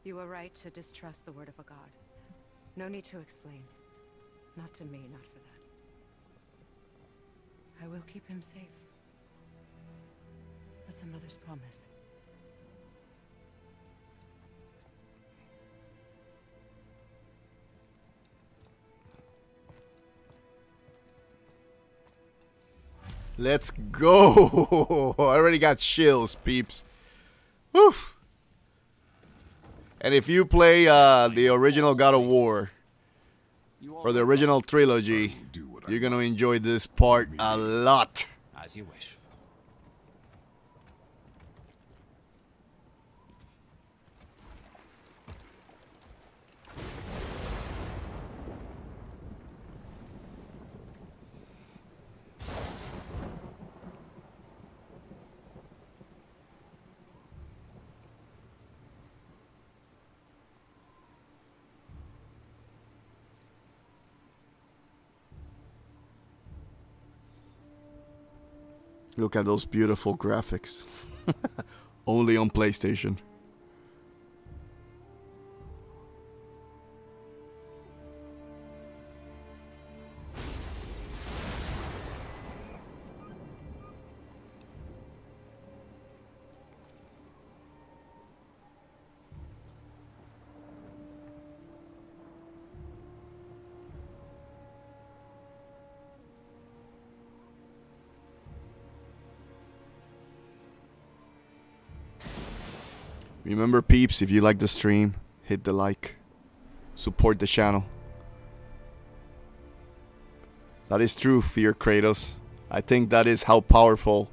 You were right to distrust the word of a god. No need to explain. Not to me, not for that. I will keep him safe. That's a mother's promise. Let's go! I already got chills, peeps. Woof! And if you play the original God of War, or the original trilogy, you're gonna enjoy this part a lot. As you wish. Look at those beautiful graphics. Only on PlayStation. Remember, peeps, if you like the stream, hit the like. Support the channel. That is true, Fear Kratos. I think that is how powerful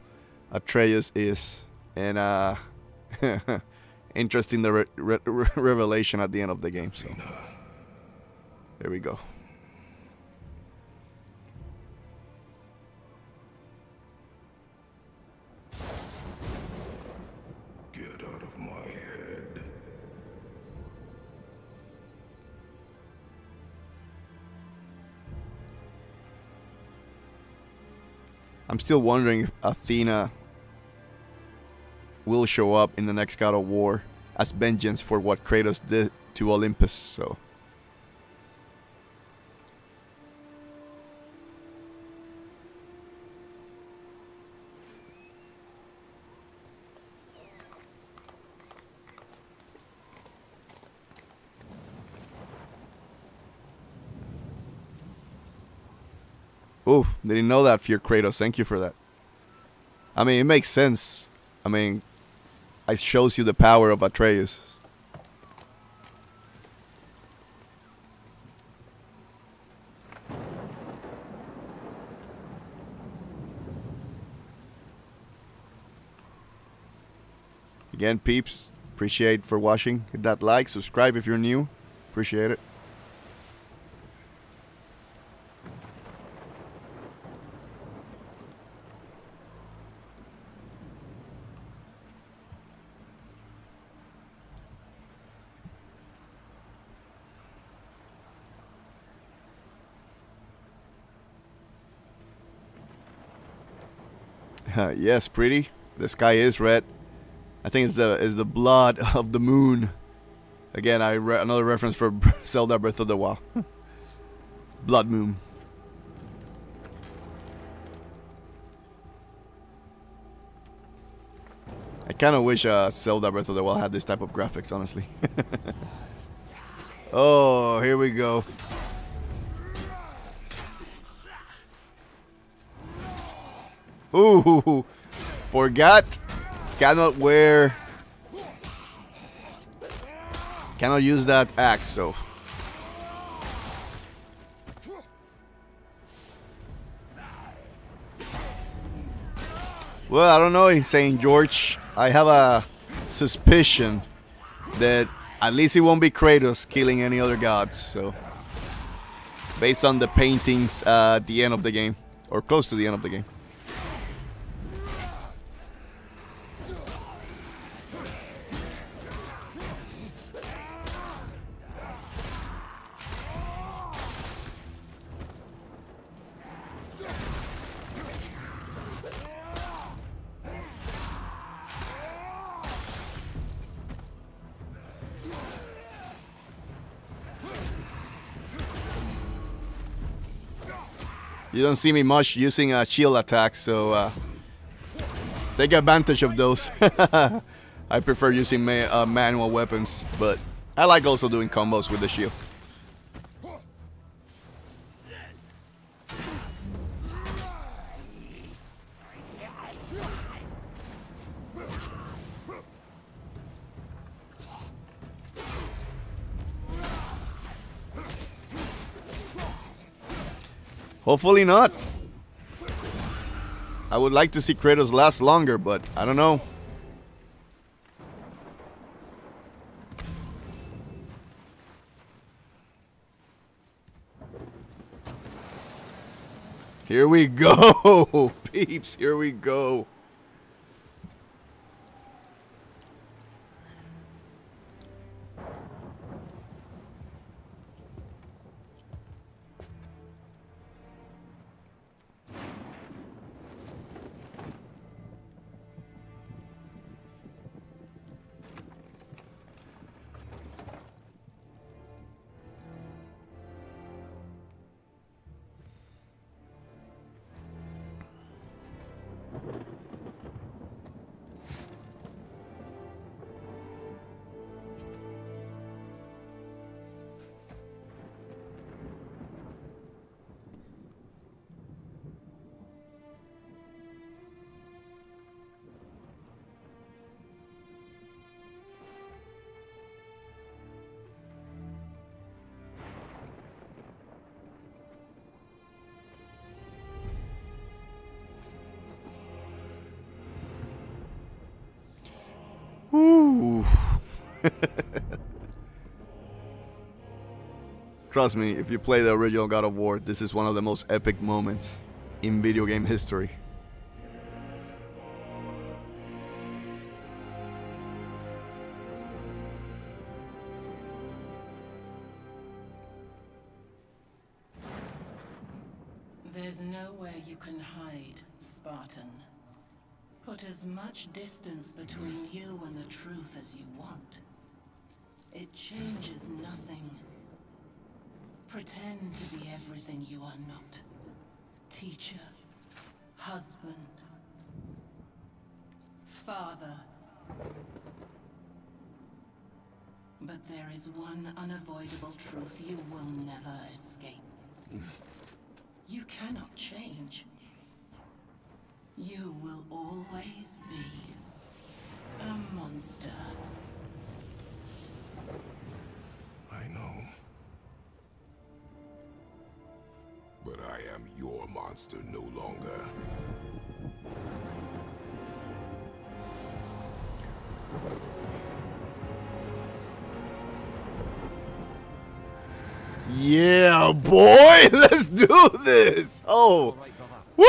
Atreus is. And, interesting the revelation at the end of the game. So, there we go. I'm still wondering if Athena will show up in the next God of War as vengeance for what Kratos did to Olympus, so. Oof, didn't know that, Fear Kratos. Thank you for that. I mean, it makes sense. I mean, it shows you the power of Atreus. Again, peeps, appreciate for watching. Hit that like, subscribe if you're new. Appreciate it. Yes, pretty. The sky is red. I think it's the blood of the moon. Again, another reference for Zelda Breath of the Wild. Blood moon. I kind of wish Zelda Breath of the Wild had this type of graphics, honestly. Oh, here we go. Ooh, forgot. Cannot wear. Cannot use that axe, so. Well, I don't know, Insane George. I have a suspicion that at least it won't be Kratos killing any other gods, so. Based on the paintings at the end of the game, or close to the end of the game. You don't see me much using a shield attack, so take advantage of those. I prefer using manual weapons, but I like also doing combos with the shield. Hopefully not. I would like to see Kratos last longer, but I don't know. Here we go, peeps. Here we go. Trust me, if you play the original God of War, this is one of the most epic moments in video game history. There's nowhere you can hide, Spartan. Put as much distance between you and the truth as you want. It changes nothing. Pretend to be everything you are not. Teacher, husband, father. But there is one unavoidable truth you will never escape. You cannot change. You will always be a monster. I know. But I am your monster no longer. Yeah, boy! Let's do this! Oh! Woo!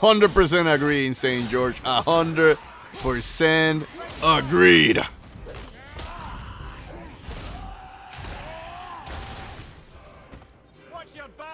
Hundred % agree, Insane George. 100% agreed. Watch your back.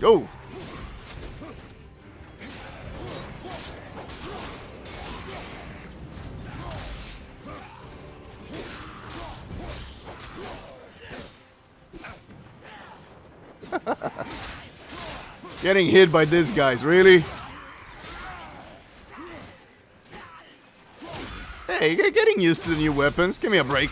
Yo! Getting hit by these guys, really? Hey, you're getting used to the new weapons. Give me a break.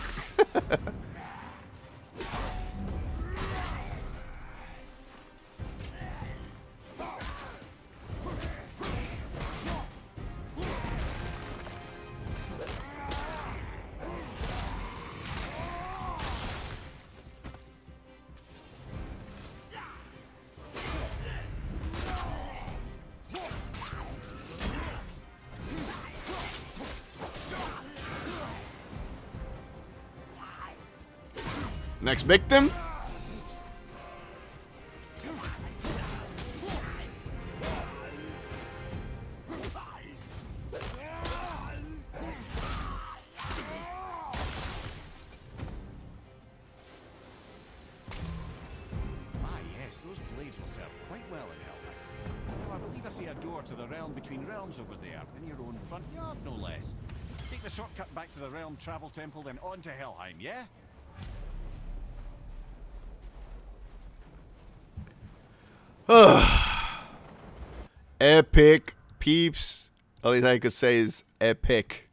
Next victim. Yes, those blades will serve quite well in Helheim. Oh, I believe I see a door to the realm between realms over there, in your own front yard, no less. Take the shortcut back to the realm travel temple, then on to Helheim, yeah? Epic, peeps. All I could say is epic.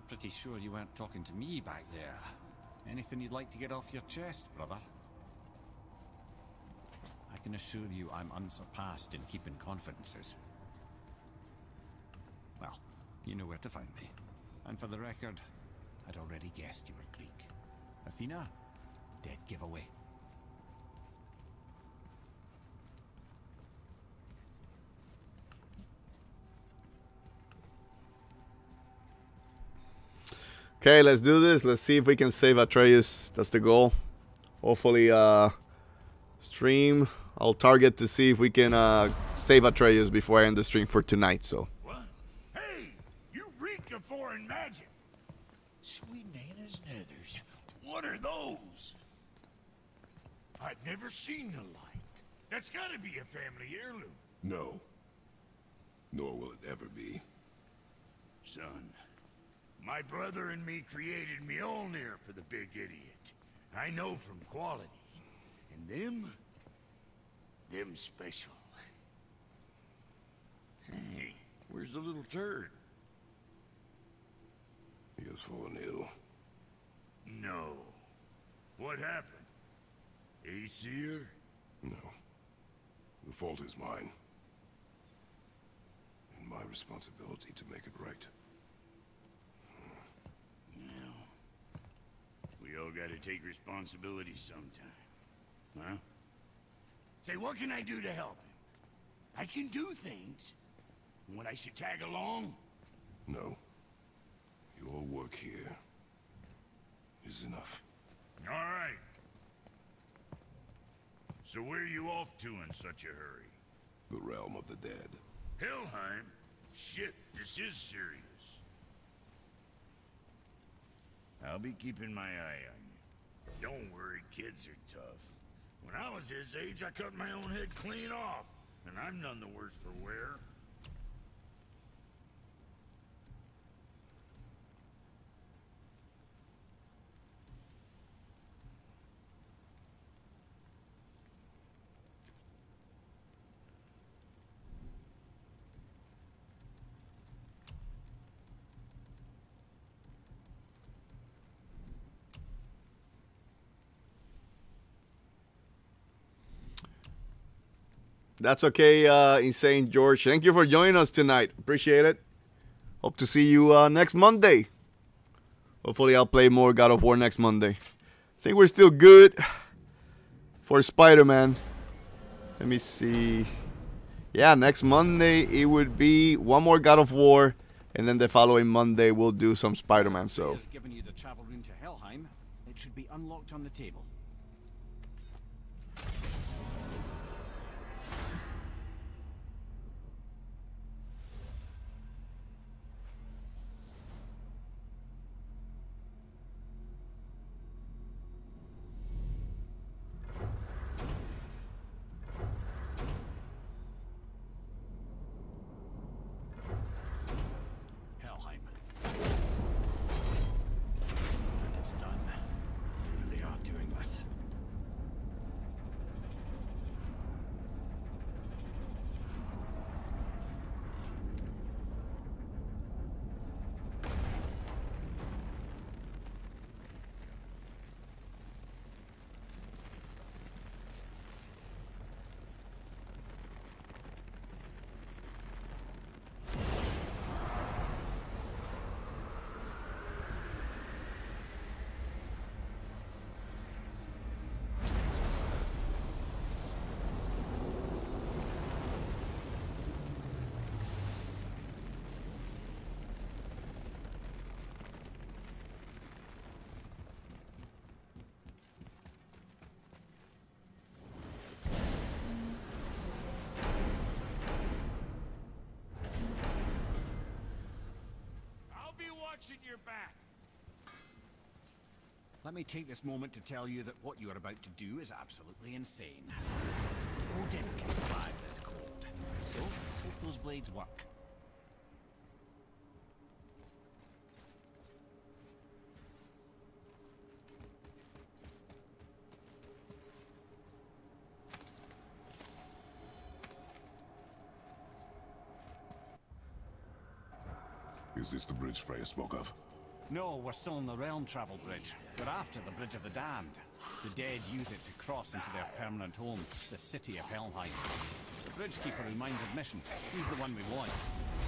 I'm pretty sure you weren't talking to me back there. Anything you'd like to get off your chest, brother? I can assure you I'm unsurpassed in keeping confidences. Well, you know where to find me. And for the record, I'd already guessed you were Greek. Athena? Dead giveaway. Okay, let's do this. Let's see if we can save Atreus. That's the goal. Hopefully, stream. I'll target to see if we can save Atreus before I end the stream for tonight. So. What? Hey, you reek of foreign magic. Sweet Nana's nethers. What are those? I've never seen the like. That's got to be a family heirloom. No. Nor will it ever be. Son. My brother and me created Mjolnir for the big idiot. I know from quality. And them special. Hey, where's the little turd? He has fallen ill. No. What happened? Aesir? No. The fault is mine. And my responsibility to make it right. We all gotta take responsibility sometime, huh? Say, what can I do to help him? I can do things. What, I should tag along? No. Your work here is enough. All right. So where are you off to in such a hurry? The realm of the dead. Helheim? Shit, this is serious. I'll be keeping my eye on you. Don't worry, kids are tough. When I was his age, I cut my own head clean off, and I'm none the worse for wear. That's okay, Insane George. Thank you for joining us tonight. Appreciate it. Hope to see you next Monday. Hopefully I'll play more God of War next Monday. I think we're still good for Spider-Man. Let me see. Yeah, next Monday it would be one more God of War. And then the following Monday we'll do some Spider-Man. So. He's given you the travel room to Helheim. It should be unlocked on the table. Your back. Let me take this moment to tell you that what you are about to do is absolutely insane. No dim can survive this cold. So, hope those blades work. Is this the bridge Freya spoke of? No, we're still on the Realm Travel Bridge. We're after the Bridge of the Damned. The dead use it to cross into their permanent home, the city of Helheim. The bridgekeeper who minds admission, he's the one we want.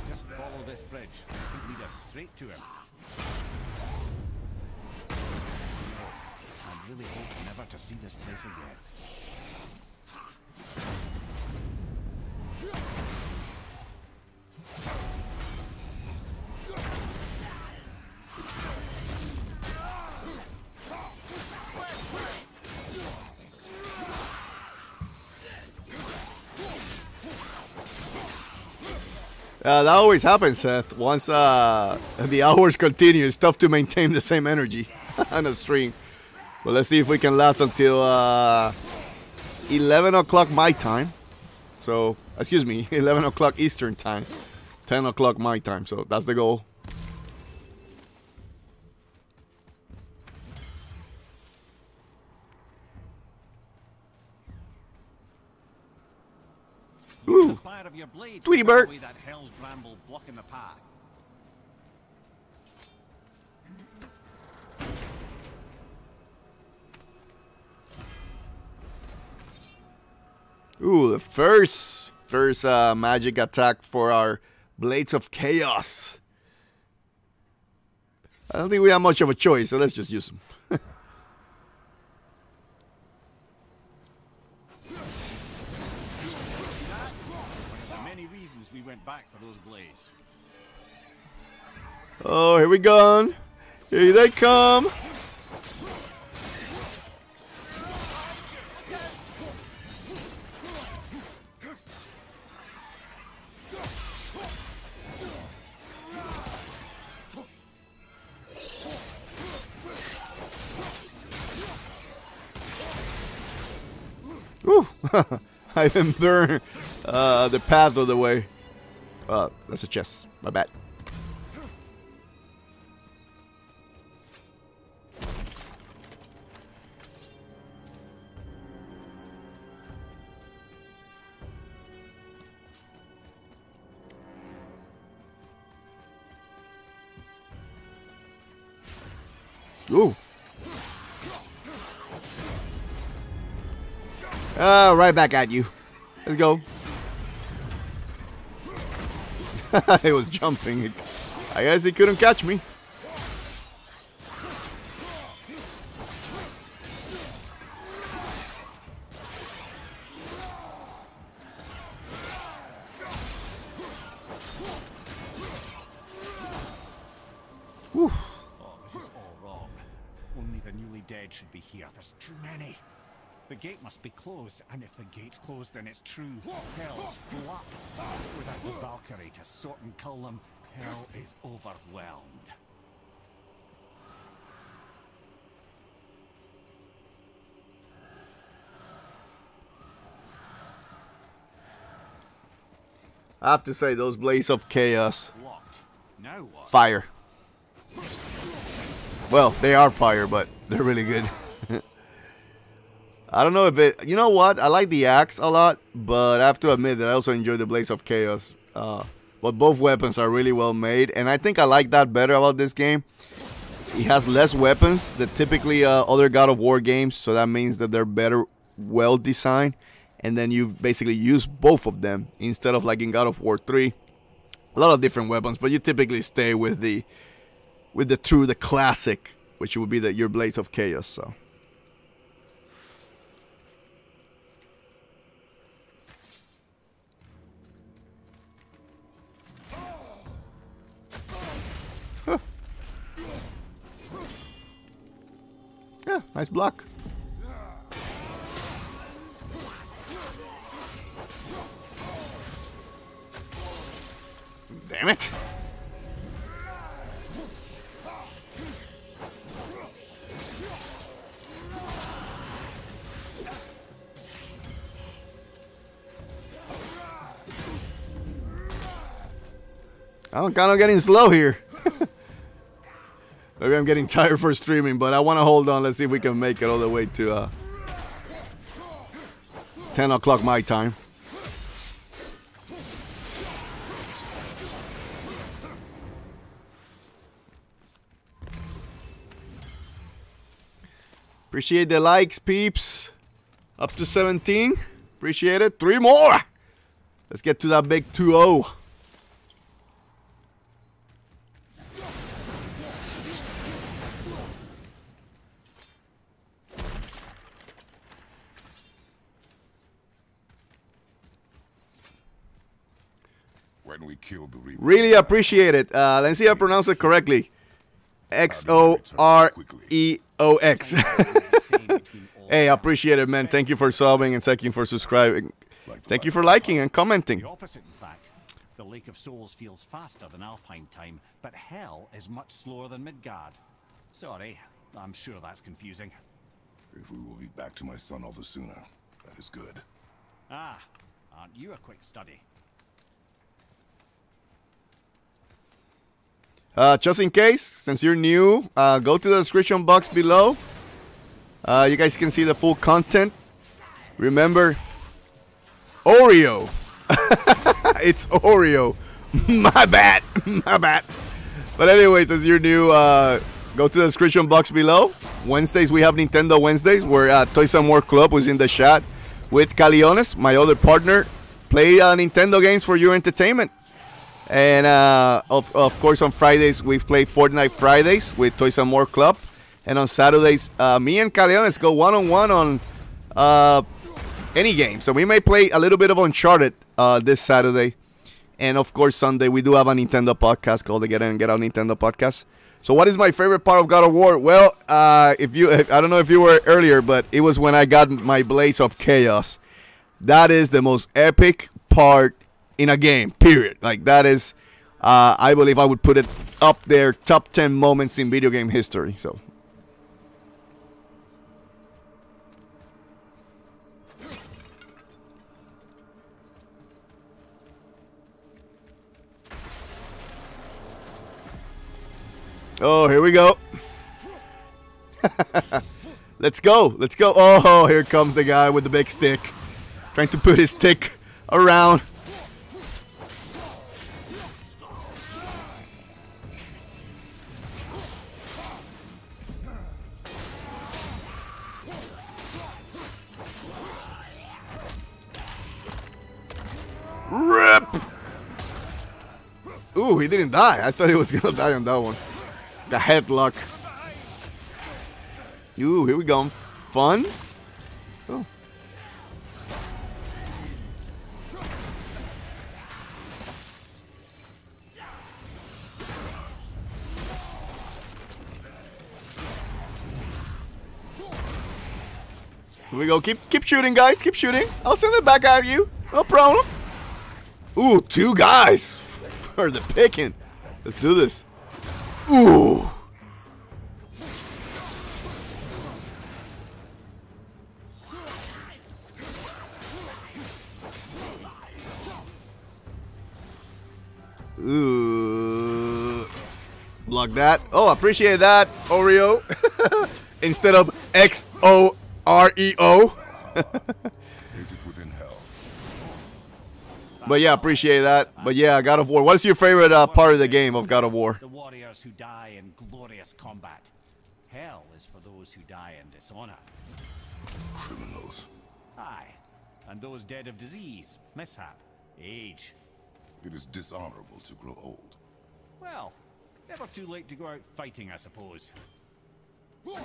Just follow this bridge. It'll lead us straight to him. I really hope never to see this place again. That always happens, Seth. Once the hours continue, it's tough to maintain the same energy on a stream. But let's see if we can last until 11 o'clock my time. So, excuse me, 11 o'clock Eastern time, 10 o'clock my time. So that's the goal. Ooh. Tweety bird. That hell's bramble blocking the path. Ooh, the first magic attack for our Blades of Chaos. I don't think we have much of a choice, so let's just use them. Oh, here we go. Here they come. Woo! I even burned the path of the way. That's a chest. My bad. Ooh. Right back at you. Let's go. It was jumping. I guess he couldn't catch me. Whew. Oh, this is all wrong. Only the newly dead should be here. There's too many. The gate must be closed, and if the gate's closed, then it's true. Hell's black. Without the Valkyrie to sort and cull them, Hel is overwhelmed. I have to say, those Blades of Chaos. Now what? Fire. Well, they are fire, but they're really good. I don't know if it... You know what? I like the axe a lot, but I have to admit that I also enjoy the Blades of Chaos. But both weapons are really well made, and I think I like that better about this game. It has less weapons than typically other God of War games, so that means that they're better, well-designed, and then you basically use both of them instead of like in God of War 3. A lot of different weapons, but you typically stay with the true, the classic, which would be your Blades of Chaos, so... Yeah, nice block. Damn it. I'm kind of getting slow here. Maybe I'm getting tired for streaming, but I want to hold on. Let's see if we can make it all the way to 10 o'clock my time. Appreciate the likes, peeps. Up to 17. Appreciate it. 3 more. Let's get to that big 2-0. When we killed the reaper. Really appreciate it. Let's see if I pronounce it correctly. XOREOX. Hey, I appreciate it, man. Thank you for subbing and thank you for subscribing. Thank you for liking and commenting. The opposite, in fact. The Lake of Souls feels faster than Alpine time, but Hel is much slower than Midgard. Sorry, I'm sure that's confusing. If we will be back to my son all the sooner, that is good. Ah, aren't you a quick study? Just in case, since you're new, go to the description box below. You guys can see the full content. Remember, Oreo. It's Oreo. My bad. My bad. But anyways, as you're new, go to the description box below. Wednesdays, we have Nintendo Wednesdays, where Toy Some More Club was in the chat with Caliones, my other partner. Play Nintendo games for your entertainment. And of course, on Fridays, we play Fortnite Fridays with Toy Some More Club. And on Saturdays, me and Caliones go one-on-one on any game. So we may play a little bit of Uncharted this Saturday. And of course, Sunday, we do have a Nintendo podcast called the Get In and Get Out Nintendo Podcast. So what is my favorite part of God of War? Well, I don't know if you were earlier, but it was when I got my Blades of Chaos. That is the most epic part in a game, period. Like, that is, I believe I would put it up there, top 10 moments in video game history. So, oh, here we go. Let's go, let's go. Oh, here comes the guy with the big stick, trying to put his stick around. RIP! Ooh, he didn't die. I thought he was gonna die on that one. The headlock. Ooh, here we go. Fun? Oh. Here we go. Keep shooting, guys. Keep shooting. I'll send it back at you. No problem. Ooh, 2 guys for the picking. Let's do this. Ooh. Ooh. Block that. Oh, appreciate that, Oreo. Instead of XOREO. But yeah, appreciate that. But yeah, God of War. What is your favorite part of the game of God of War? The warriors who die in glorious combat. Hel is for those who die in dishonor. Criminals. Aye, and those dead of disease, mishap, age. It is dishonorable to grow old. Well, never too late to go out fighting, I suppose. Whoa.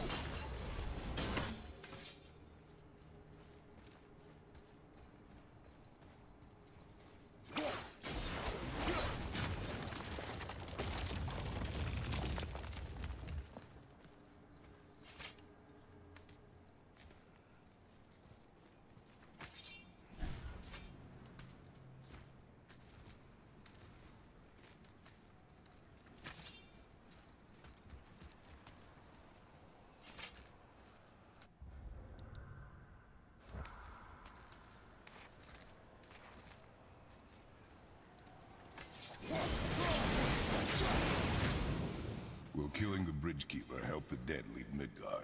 Killing the bridge keeper helped the dead leave Midgard.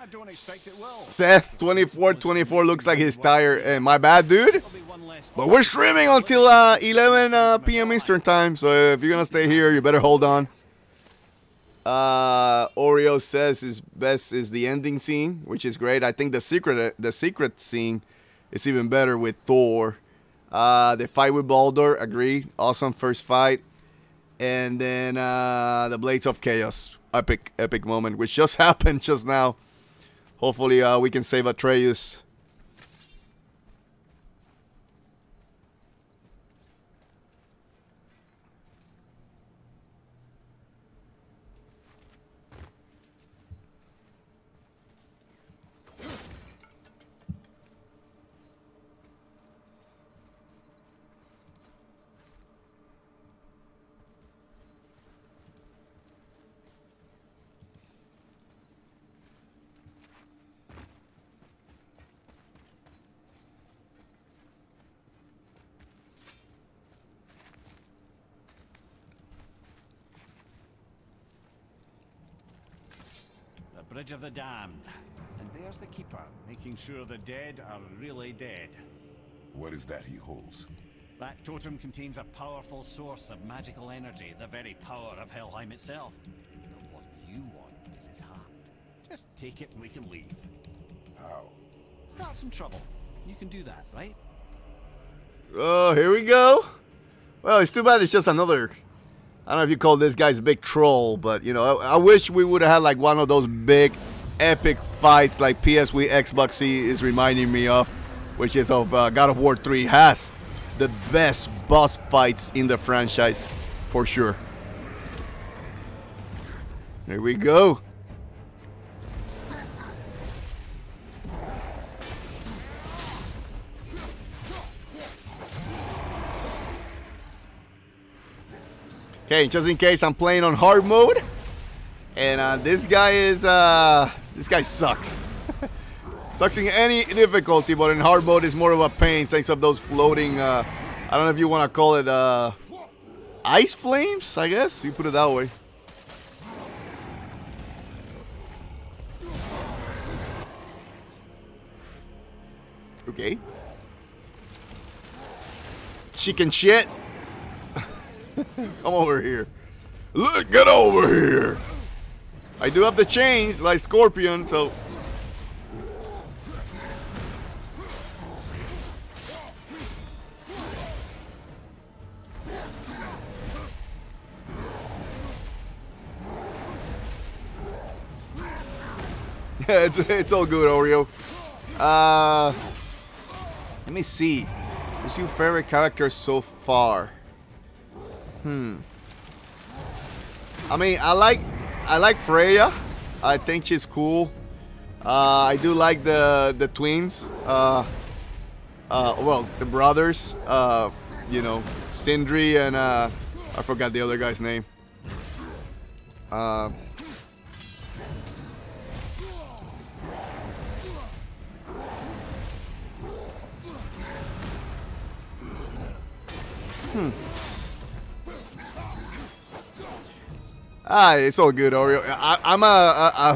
I don't expect it well. Seth 2424 looks like he's tired. Hey, my bad, dude. But we're streaming until 11 p.m. Eastern time, so if you're gonna stay here, you better hold on. Oreo says his best is the ending scene, which is great. I think the secret scene is even better with Thor. The fight with Baldur, agree. Awesome first fight. And then the Blades of Chaos, epic moment, which just happened just now. Hopefully we can save Atreus. Bridge of the Damned. And there's the Keeper, making sure the dead are really dead. What is that he holds? That totem contains a powerful source of magical energy, the very power of Helheim itself. But what you want is his hand. Just take it and we can leave. How? Start some trouble. You can do that, right? Oh, here we go. Well, it's too bad it's just another... I don't know if you call this guy's big troll, but, you know, I wish we would have had, like, one of those big, epic fights like PSV Xboxy is reminding me of, which is of God of War 3 has the best boss fights in the franchise, for sure. There we go. Okay, just in case, I'm playing on hard mode, and this guy sucks. Sucks in any difficulty, but in hard mode is more of a pain. Thanks of those floating, I don't know if you want to call it ice flames, I guess you put it that way. Okay. Chicken shit. Come over here. Look, get over here. I do have the chains like Scorpion, so. Yeah, it's all good, Oreo. Let me see. Who's your favorite character so far? I mean, I like Freya. I think she's cool. I do like the twins. Well, the brothers. You know, Sindri and I forgot the other guy's name. Ah, it's all good, Oreo.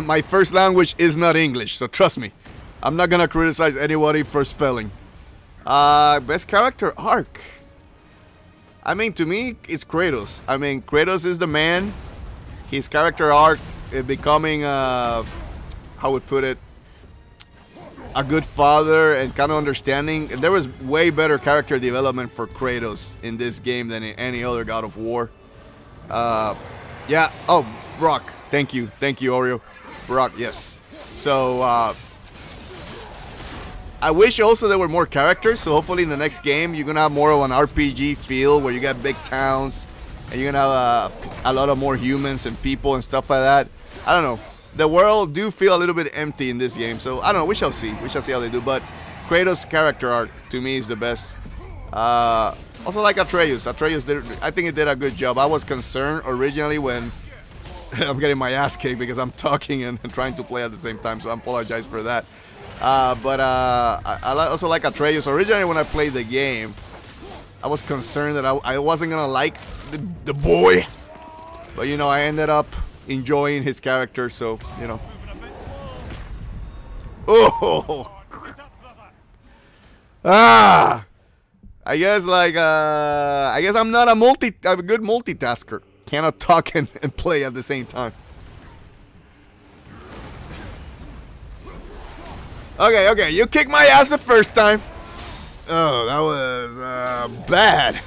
My first language is not English, so trust me. I'm not gonna criticize anybody for spelling. Best character arc. I mean, to me, it's Kratos. I mean, Kratos is the man. His character arc is becoming, how would put it, a good father and kind of understanding. There was way better character development for Kratos in this game than in any other God of War. Yeah, oh, Brock, thank you, Oreo. Brock, yes. So, I wish also there were more characters, so hopefully in the next game you're gonna have more of an RPG feel where you got big towns, and you're gonna have a lot of more humans and people and stuff like that. I don't know. The world do feel a little bit empty in this game, so I don't know, we shall see. We shall see how they do, but Kratos' character arc, to me, is the best. Also like Atreus I think he did a good job. I was concerned originally when I'm getting my ass kicked because I'm talking and trying to play at the same time, so I apologize for that. But I also like Atreus. Originally when I played the game, I was concerned that I wasn't going to like the boy. But, you know, I ended up enjoying his character, so, you know. Oh! Ah! I guess, like, I guess I'm not a good multitasker. Cannot talk and play at the same time. Okay, you kicked my ass the first time. Oh, that was bad.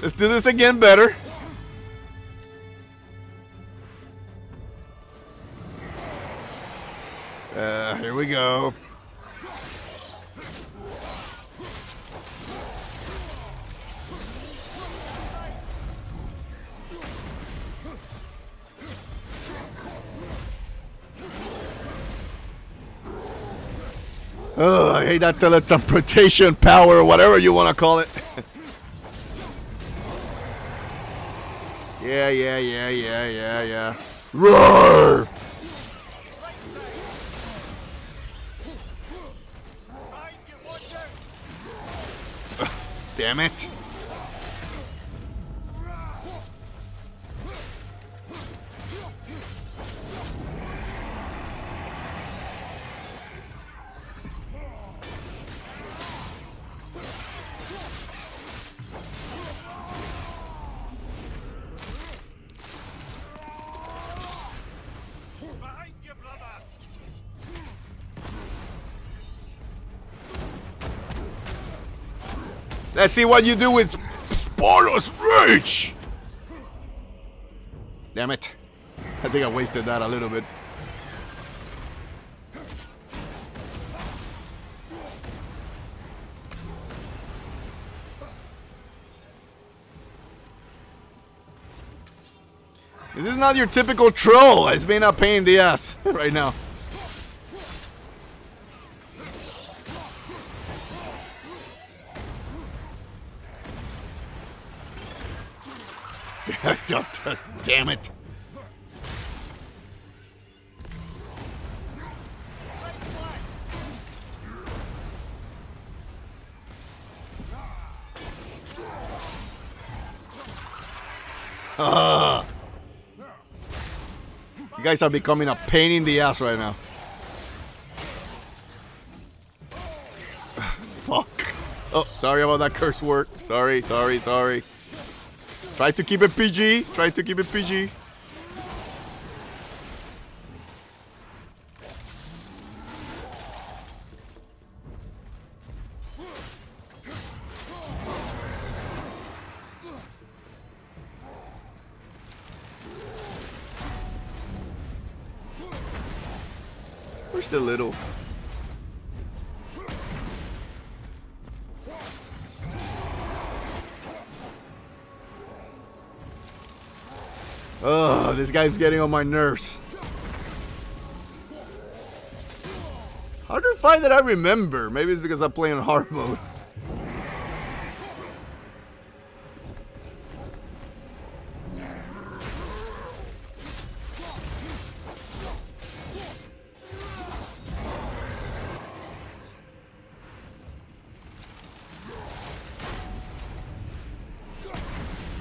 Let's do this again better. Here we go. Oh, I hate that teleportation power, whatever you want to call it. Yeah. Roar! Damn it. Let's see what you do with Sparta's Rage! Damn it. I think I wasted that a little bit. This is not your typical troll. It's been a pain in the ass right now. Damn it. You guys are becoming a pain in the ass right now. Fuck. Oh, sorry about that curse word. Sorry. Try to keep it PG. Where's the little? Oh, this guy's getting on my nerves. Hard to find that I remember. Maybe it's because I play on hard mode.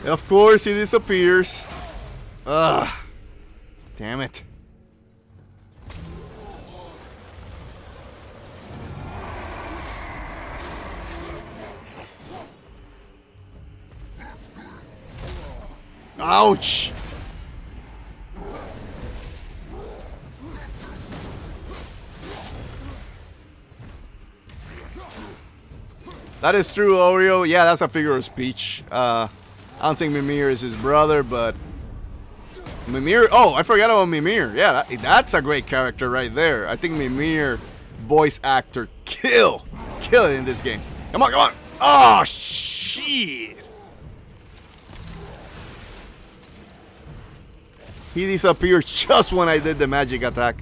Of course, he disappears. Ugh. Damn it. Ouch. That is true, Oreo. Yeah, that's a figure of speech. I don't think Mimir is his brother, but Mimir, oh, I forgot about Mimir. Yeah, that's a great character right there. I think Mimir, voice actor, kill it in this game. Come on. Oh, shit. He disappeared just when I did the magic attack.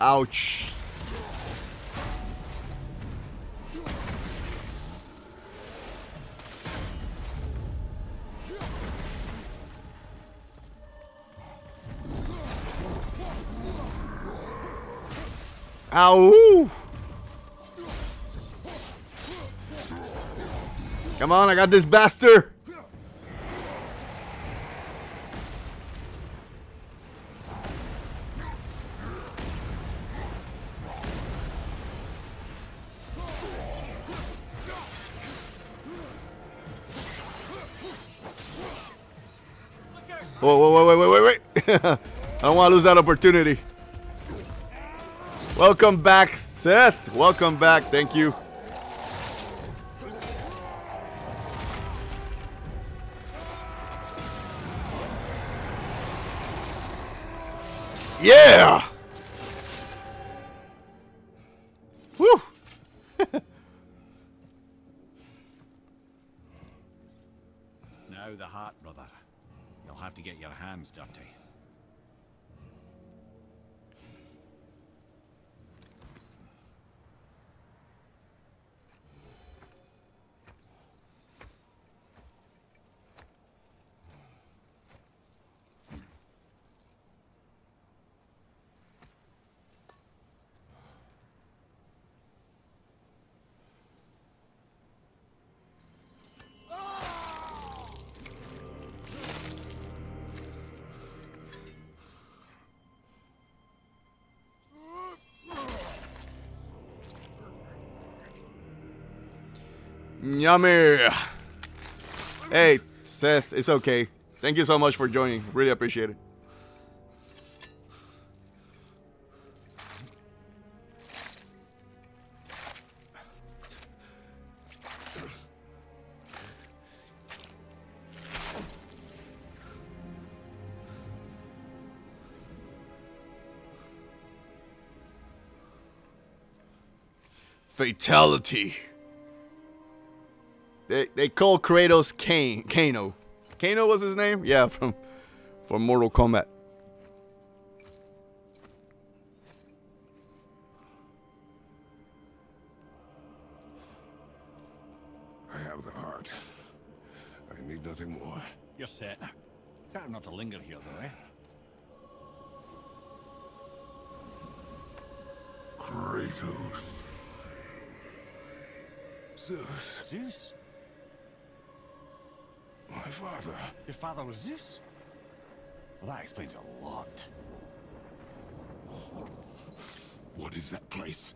Ouch. Ow! Come on, I got this bastard! Whoa, whoa, whoa, wait, wait, wait, wait. I don't want to lose that opportunity. Welcome back, Seth. Welcome back. Thank you. Yeah! Whew! Now the heart, brother. You'll have to get your hands dirty. Yummy. Hey, Seth, it's okay. Thank you so much for joining. Really appreciate it. Fatality. They call Kratos Kane. Kano. Kano was his name? Yeah, from Mortal Kombat. I have the heart. I need nothing more. You're set. Time not to linger here, though, eh? Kratos. Zeus. Zeus? My father. Your father was Zeus? Well, that explains a lot. What is that place?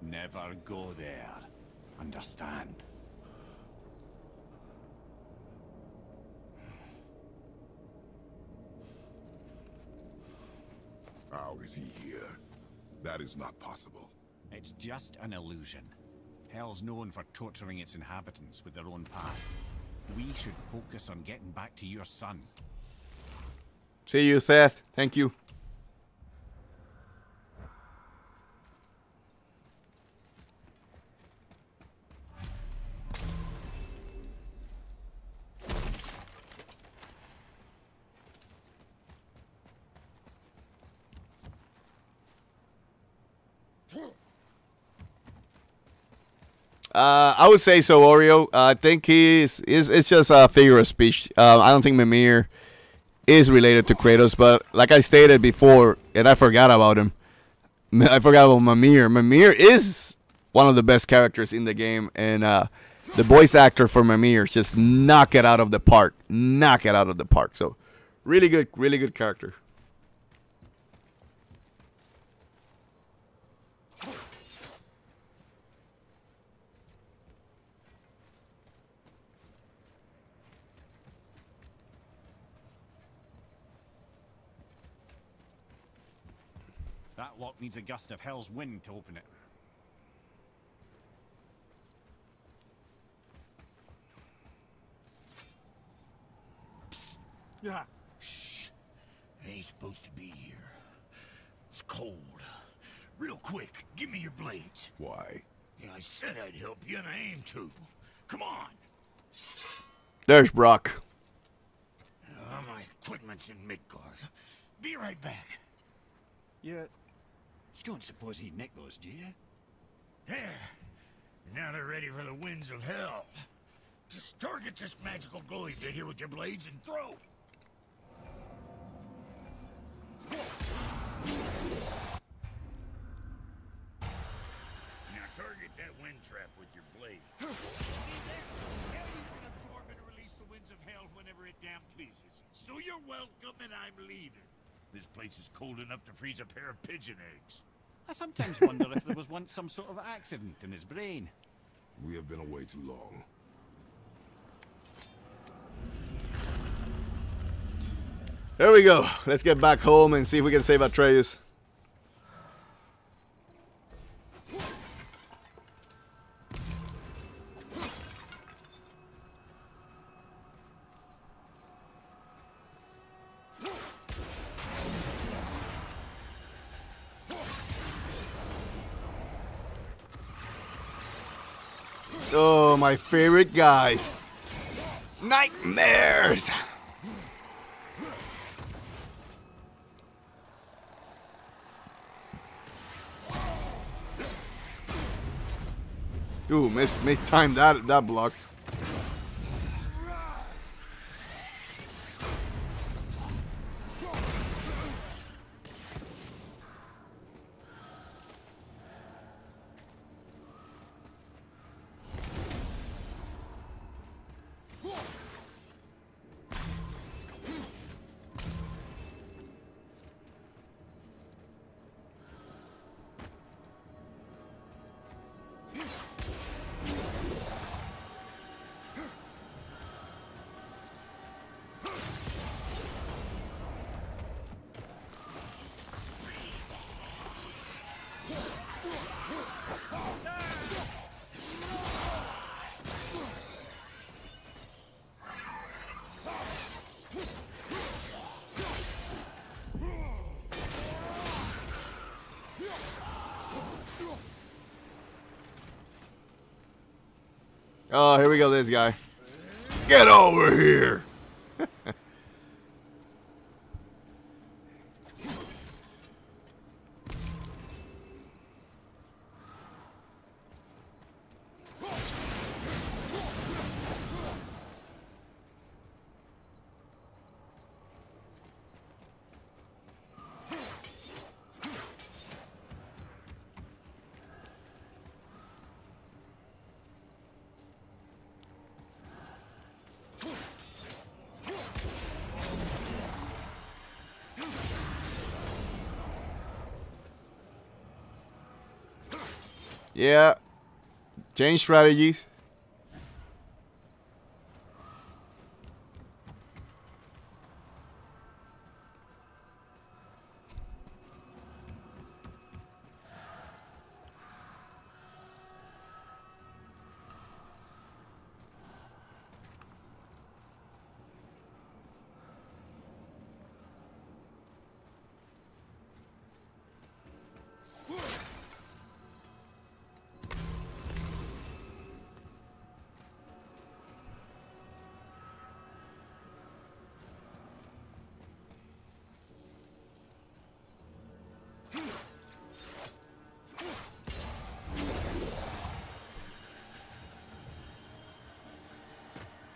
Never go there. Understand? How is he here? That is not possible. It's just an illusion. Hel's known for torturing its inhabitants with their own past. We should focus on getting back to your son. See you, Seth. Thank you. I would say so, Oreo. I think it's just a figure of speech. I don't think Mimir is related to Kratos, but like I stated before, and I forgot about him. I forgot about Mimir. Mimir is one of the best characters in the game, and the voice actor for Mimir just knock it out of the park. Knock it out of the park. So, really good character. That lock needs a gust of Hel's wind to open it. Psst. Yeah. Shh. I ain't supposed to be here. It's cold. Real quick, give me your blades. Why? Yeah, I said I'd help you, and I aim to. Come on. There's Brock. My equipment's in Midgard. Be right back. Yeah. You don't suppose he'd nick those, do you? There. Now they're ready for the winds of Hel. Just target this magical glowy bit here with your blades and throw. Now target that wind trap with your blade. See there? Hel can absorb and release the winds of Hel whenever it damn pleases. So you're welcome and I'm leaving. This place is cold enough to freeze a pair of pigeon eggs. I sometimes wonder if there was once some sort of accident in his brain. We have been away too long. There we go. Let's get back home and see if we can save Atreus. Oh, my favorite guys. Nightmares! Ooh, mistimed that block. Oh, here we go, this guy. Get over here! Yeah, change strategies.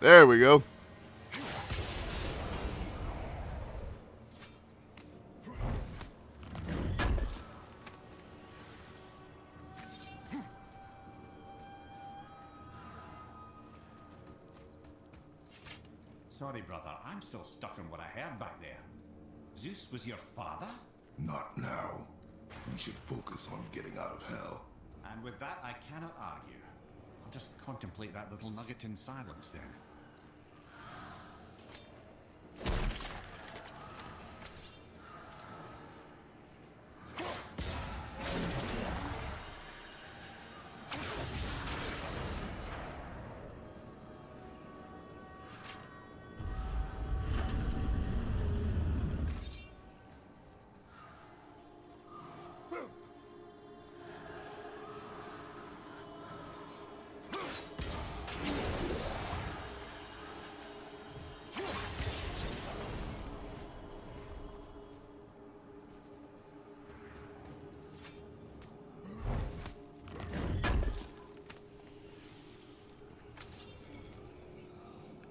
There we go. Sorry, brother. I'm still stuck on what I heard back there. Zeus was your father? Not now. We should focus on getting out of Hel. And with that, I cannot argue. I'll just contemplate that little nugget in silence then.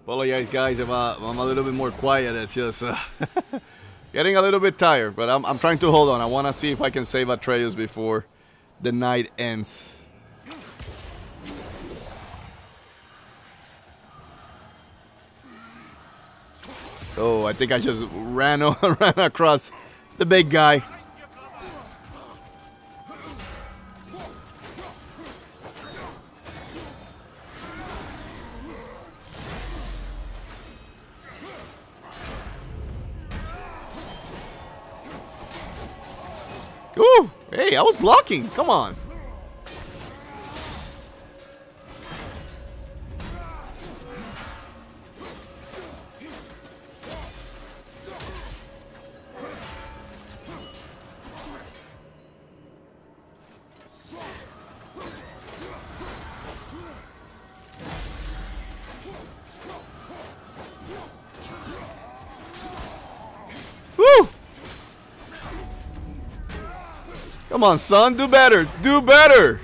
Apologize, guys, if I'm a little bit more quiet. It's just getting a little bit tired, but I'm trying to hold on. I want to see if I can save Atreus before the night ends. Oh, I think I just ran across the big guy. Ooh! Hey, I was blocking! Come on! Come on, son, do better! Do better!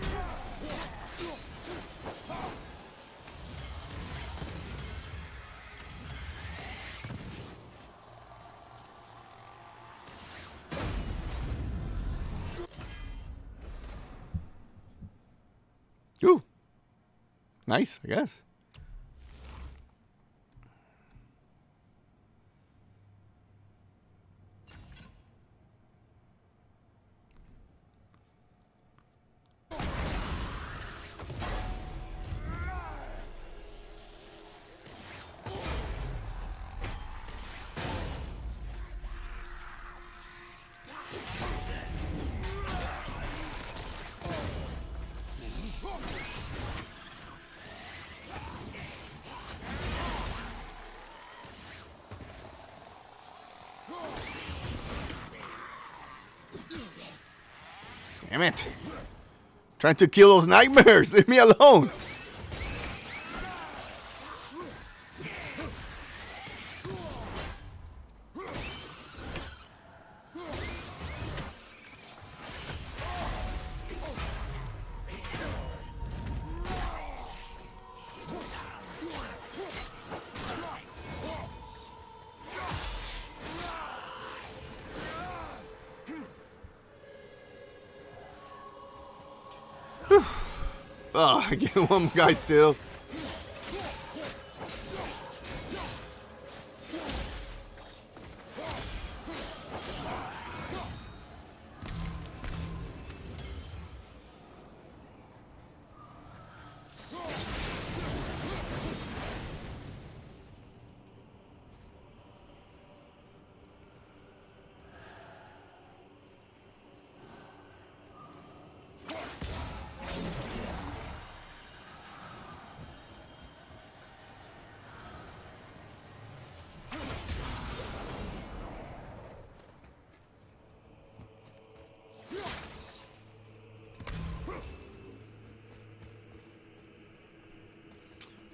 Ooh. Nice, I guess. Damn it. Trying to kill those nightmares. Leave me alone. Oh, I get one guy still.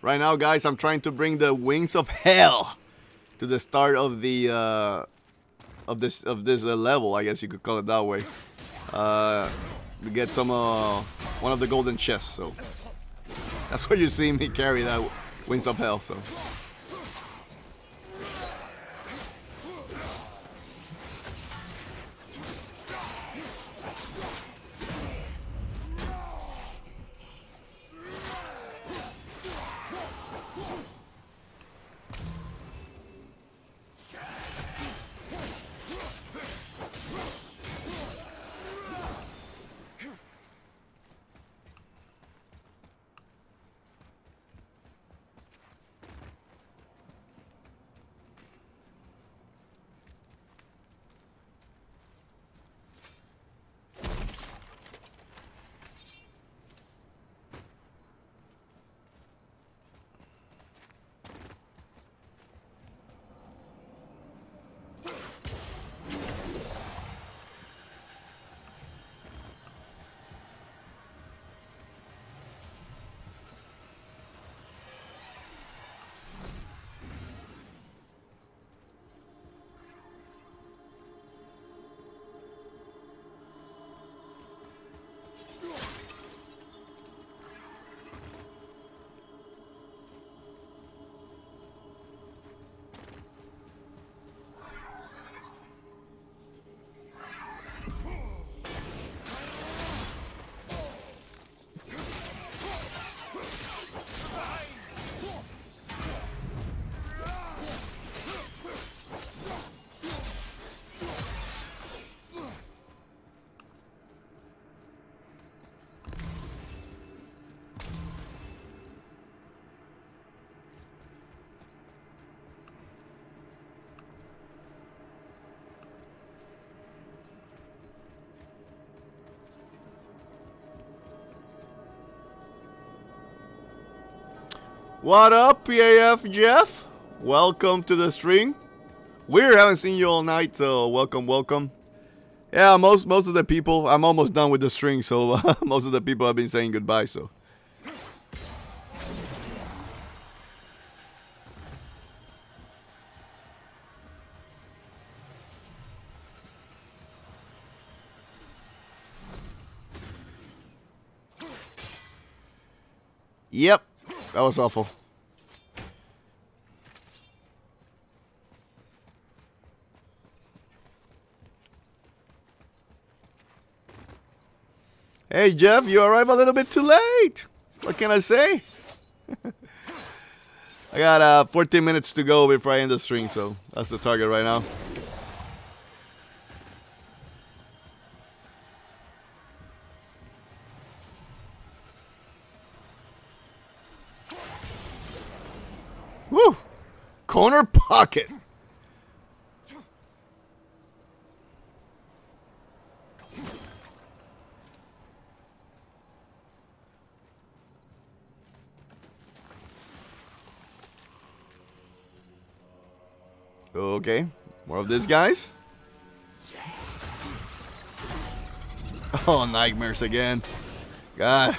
Right now, guys, I'm trying to bring the wings of Hel to the start of the of this level. I guess you could call it that way. To get some one of the golden chests. So that's where you see me carry that wings of Hel. So. What up, PAF Jeff? Welcome to the stream. We haven't seen you all night, so welcome, welcome. Yeah, most of the people, I'm almost done with the stream, so most of the people have been saying goodbye, so. Yep, that was awful. Hey Jeff, you arrived a little bit too late. What can I say? I got 14 minutes to go before I end the stream, so that's the target right now. Woo! Corner pocket. Okay, more of these guys. Oh, nightmares again. God.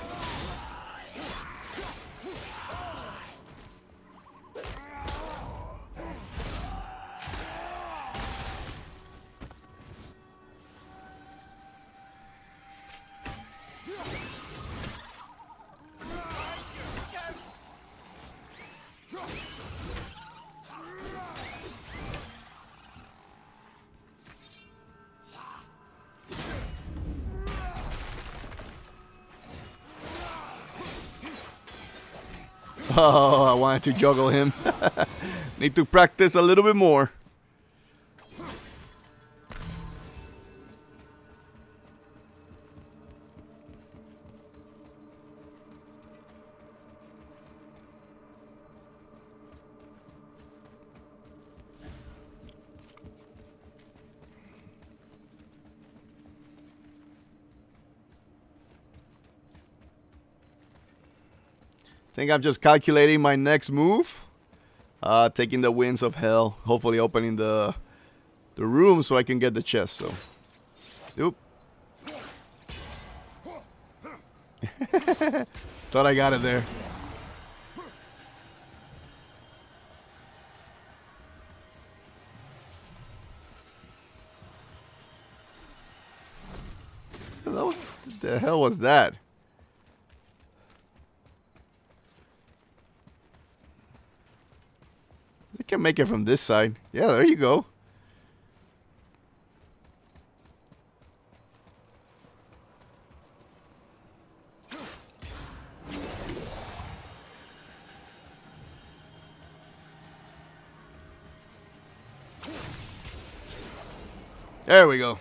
Oh, I wanted to juggle him. Need to practice a little bit more. I think I'm just calculating my next move, taking the winds of hell, hopefully opening the room so I can get the chest. So, oop. Thought I got it there. What the hell was that? Can make it from this side. Yeah, there you go. There we go.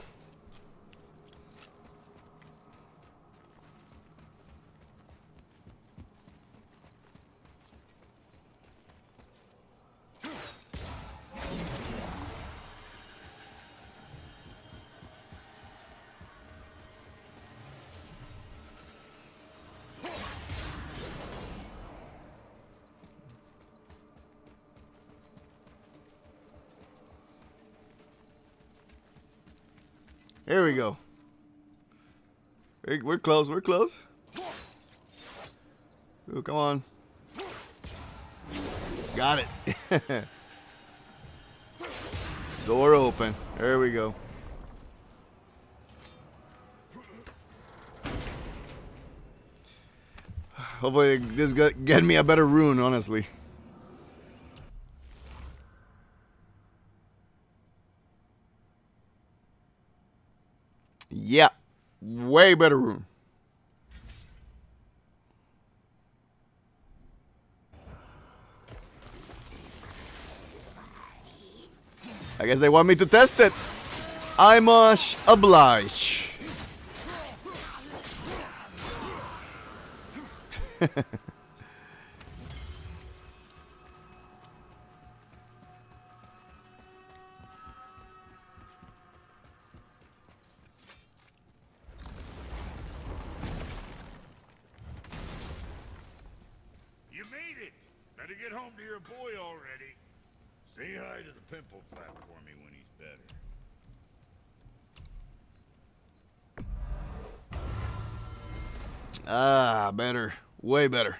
Here we go. We're close, we're close. Ooh, come on. Got it. Door open. There we go. Hopefully this get me a better rune, honestly. Yeah, way better room. I guess they want me to test it. I must oblige. up to your boy already. Say hi to the pimple flap for me when he's better. Ah, better. Way better.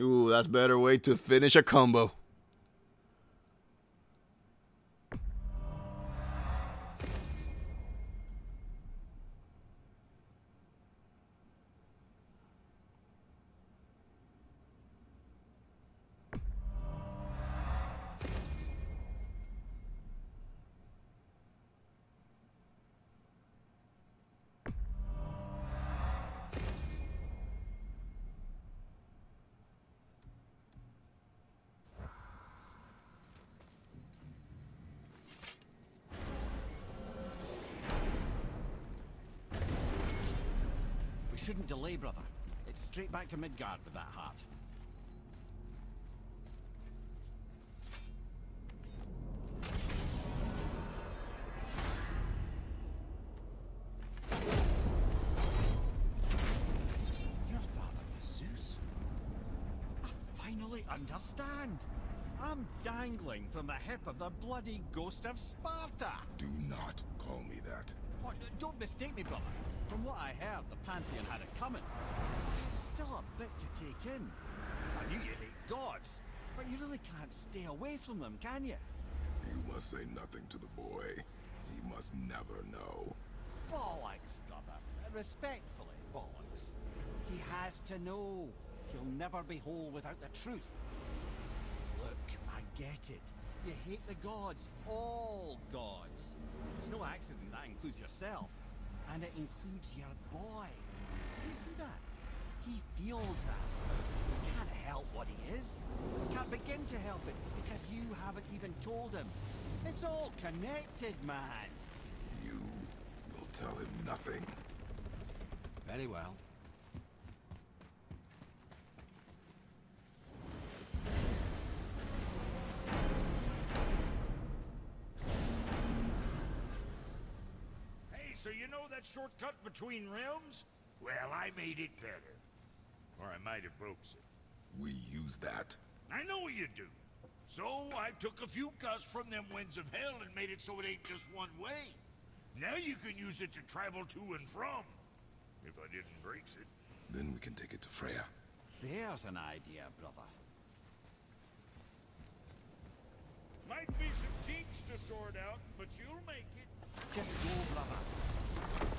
Ooh, that's a better way to finish a combo. Shouldn't delay, brother. It's straight back to Midgard with that heart. Your father was Zeus? I finally understand. I'm dangling from the hip of the bloody ghost of Sparta. Do not call me that. What? Don't mistake me, brother. From what I heard, the Pantheon had it coming. It's still a bit to take in. I knew you hate gods, but you really can't stay away from them, can you? You must say nothing to the boy. He must never know. Bollocks, brother. Respectfully, bollocks. He has to know. He'll never be whole without the truth. Look, I get it. You hate the gods. All gods. It's no accident that includes yourself. And it includes your boy. You see that? He feels that. He can't help what he is. He can't begin to help it because you haven't even told him. It's all connected, man. You will tell him nothing. Very well. So you know that shortcut between realms? Well, I made it better. Or I might have broke it. We use that. I know you do. So I took a few gusts from them winds of hell and made it so it ain't just one way. Now you can use it to travel to and from. If I didn't break it. Then we can take it to Freya. There's an idea, brother. Might be some kinks to sort out, but you'll make it. Just go, brother.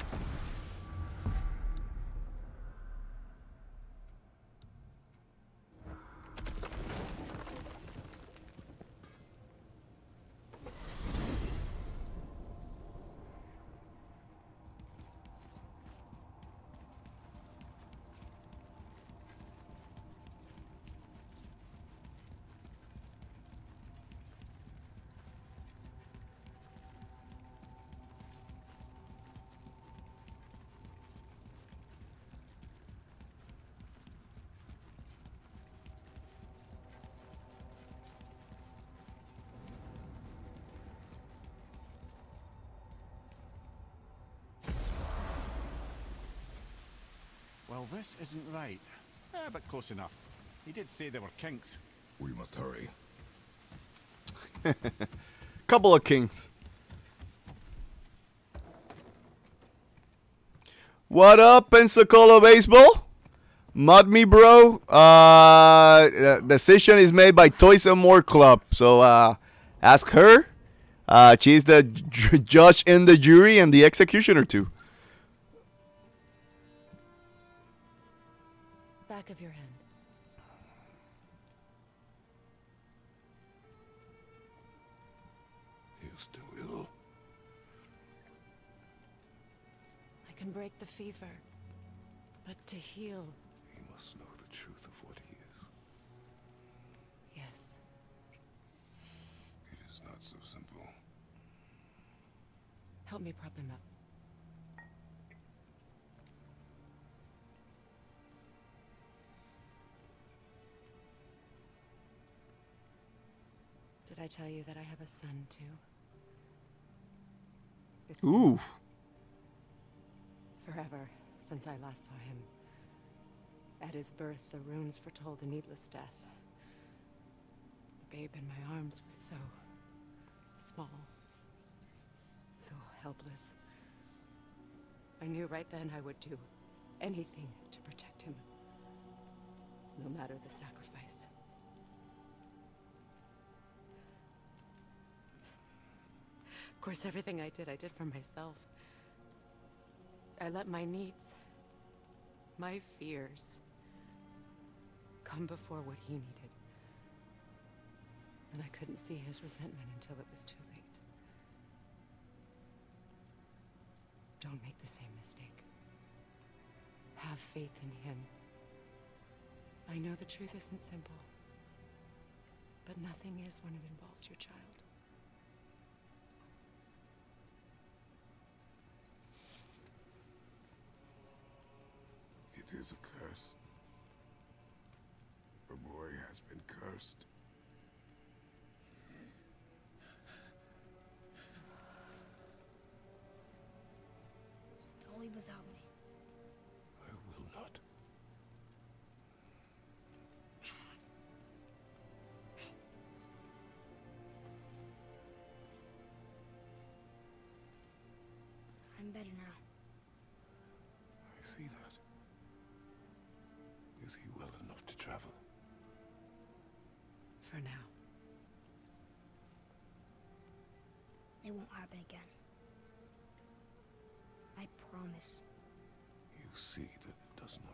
Well, this isn't right. Eh, but close enough. He did say there were kinks. We must hurry. Couple of kinks. What up, Pensacola Baseball? Mod me, bro. Decision is made by Toy Some More Club. So, ask her. She's the judge and the jury and the executioner, too. Of your hand. You're still ill. I can break the fever, but to heal... He must know the truth of what he is. Yes. It is not so simple. Help me prop him up. Did I tell you that I have a son, too? It's Ooh. Forever since I last saw him. At his birth, the runes foretold a needless death. The babe in my arms was so small, so helpless. I knew right then I would do anything to protect him, no matter the sacrifice. Of course, everything I did for myself. I let my needs, my fears, come before what he needed. And I couldn't see his resentment until it was too late. Don't make the same mistake. Have faith in him. I know the truth isn't simple, but nothing is when it involves your child. It is a curse. The boy has been cursed. Don't leave without me. I will not. I'm better now. I see that. Is he well enough to travel? For now. It won't happen again. I promise. You see that it does not.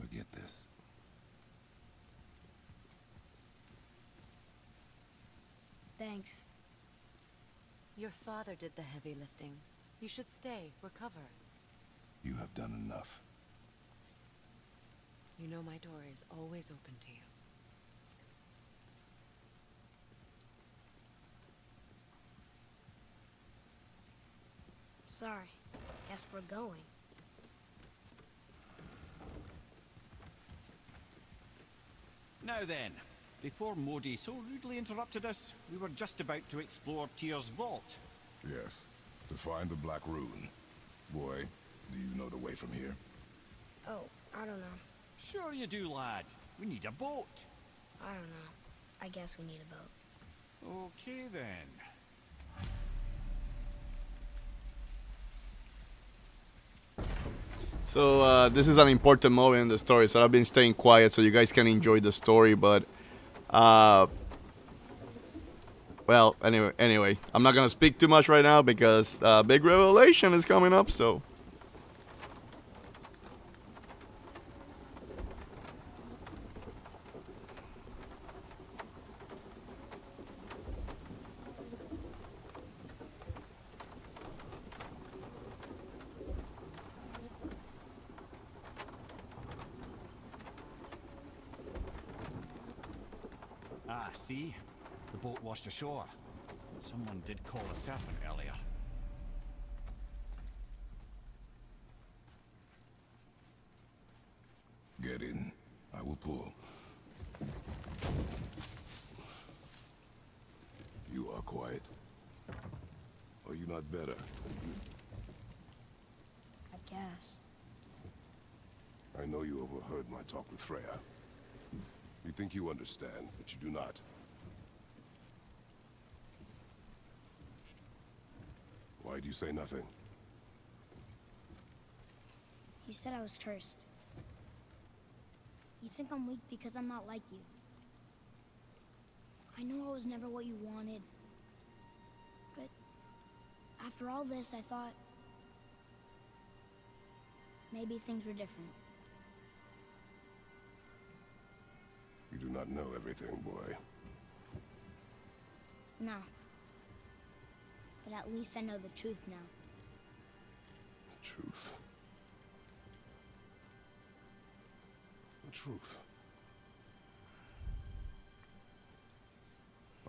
Forget this. Thanks. Your father did the heavy lifting. You should stay, recover. You have done enough. You know my door is always open to you. Sorry. Guess we're going. Now then, before Modi so rudely interrupted us, we were just about to explore Tyr's vault. Yes, to find the Black Rune. Boy, do you know the way from here? Oh, I don't know. Sure you do, lad. We need a boat. I don't know. I guess we need a boat. Okay then. So this is an important moment in the story, so I've been staying quiet so you guys can enjoy the story, but well, anyway, I'm not gonna speak too much right now because big revelation is coming up, so see? The boat washed ashore. Someone did call a serpent earlier. Get in. I will pull. You are quiet. Are you not better? I guess. I know you overheard my talk with Freya. You think you understand, but you do not. Why do you say nothing? You said I was cursed. You think I'm weak because I'm not like you. I know I was never what you wanted. But after all this, I thought maybe things were different. You do not know everything, boy. No. but at least I know the truth now. The truth. The truth.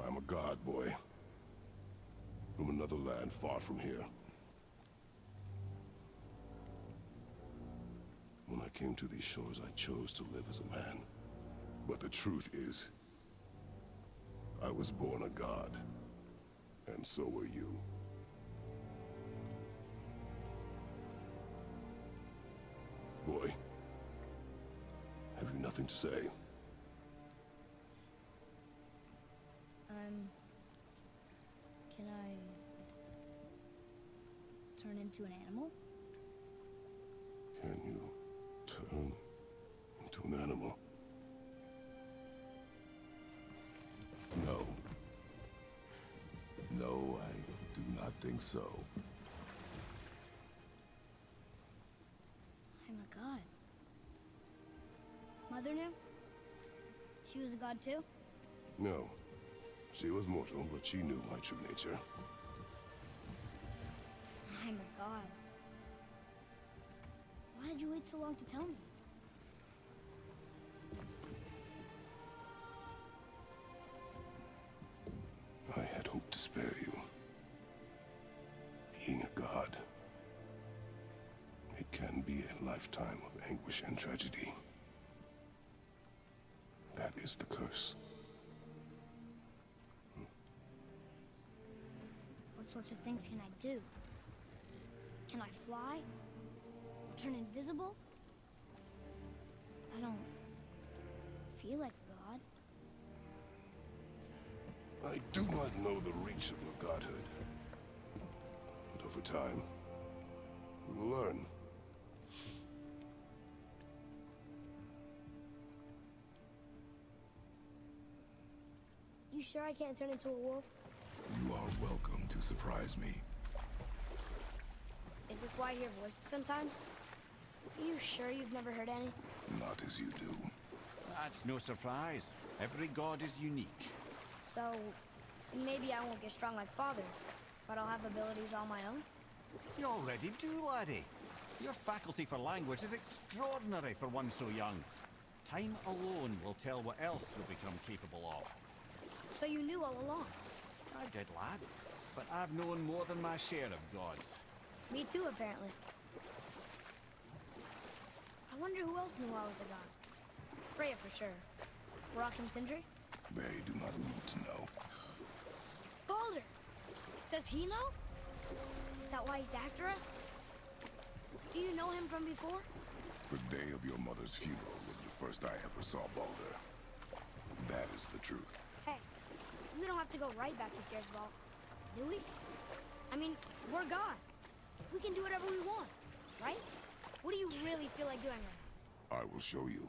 I'm a god, boy. From another land far from here. When I came to these shores, I chose to live as a man. But the truth is, I was born a god. And so were you. Boy, have you nothing to say? Can I turn into an animal? Can you turn into an animal? No. No, I do not think so. I'm a god. Mother knew? She was a god too? No. She was mortal, but she knew my true nature. I'm a god. Why did you wait so long to tell me? I had hoped to spare you. Being a god, it can be a lifetime of anguish and tragedy. That is the curse. What sorts of things can I do? Can I fly? Turn invisible? I don't feel like God. I do not know the reach of your godhood. But over time, you will learn. You sure I can't turn into a wolf? You are welcome to surprise me. Is this why I hear voices sometimes? Are you sure you've never heard any? Not as you do. That's no surprise. Every god is unique. So, maybe I won't get strong like Father, but I'll have abilities all my own? You already do, laddie. Your faculty for language is extraordinary for one so young. Time alone will tell what else you'll become capable of. So you knew all along? I did, lad, but I've known more than my share of gods. Me too, apparently. I wonder who else knew I was a god. Freya for sure. Rock and Sindri? They do not need to know. Baldur! Does he know? Is that why he's after us? Do you know him from before? The day of your mother's funeral was the first I ever saw Baldur. That is the truth. Hey, we don't have to go right back to Baldur, do we? I mean, we're gods. We can do whatever we want, right? What do you really feel like doing right now? I will show you.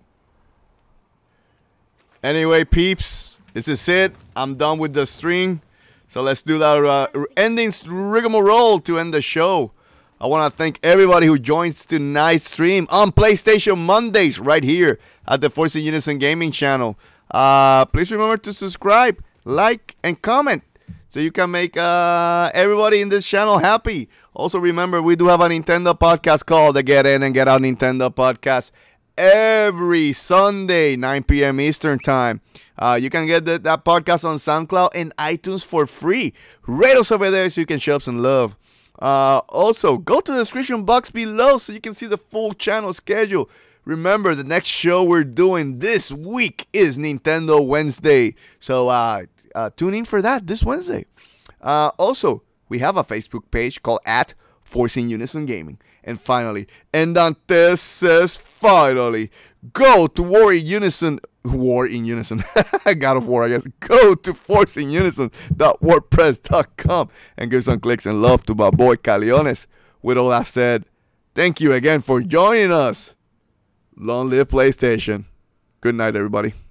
Anyway, peeps, this is it. I'm done with the stream. So let's do that ending rigmarole to end the show. I want to thank everybody who joins tonight's stream on PlayStation Mondays right here at the Force in Unison Gaming channel. Please remember to subscribe, like, and comment so you can make everybody in this channel happy. Also, remember, we do have a Nintendo podcast called the Get In and Get Out Nintendo Podcast every Sunday, 9 p.m. Eastern Time. You can get that podcast on SoundCloud and iTunes for free. Rate us over there so you can show us some love. Also, go to the description box below so you can see the full channel schedule. Remember, the next show we're doing this week is Nintendo Wednesday. So tune in for that this Wednesday. Also, we have a Facebook page called @ForceinUnisonGaming. And finally, and Dante says finally, go to War in Unison, God of War, I guess. Go to forceinunison.wordpress.com and give some clicks and love to my boy Caliones. With all that said, thank you again for joining us. Long live PlayStation. Good night, everybody.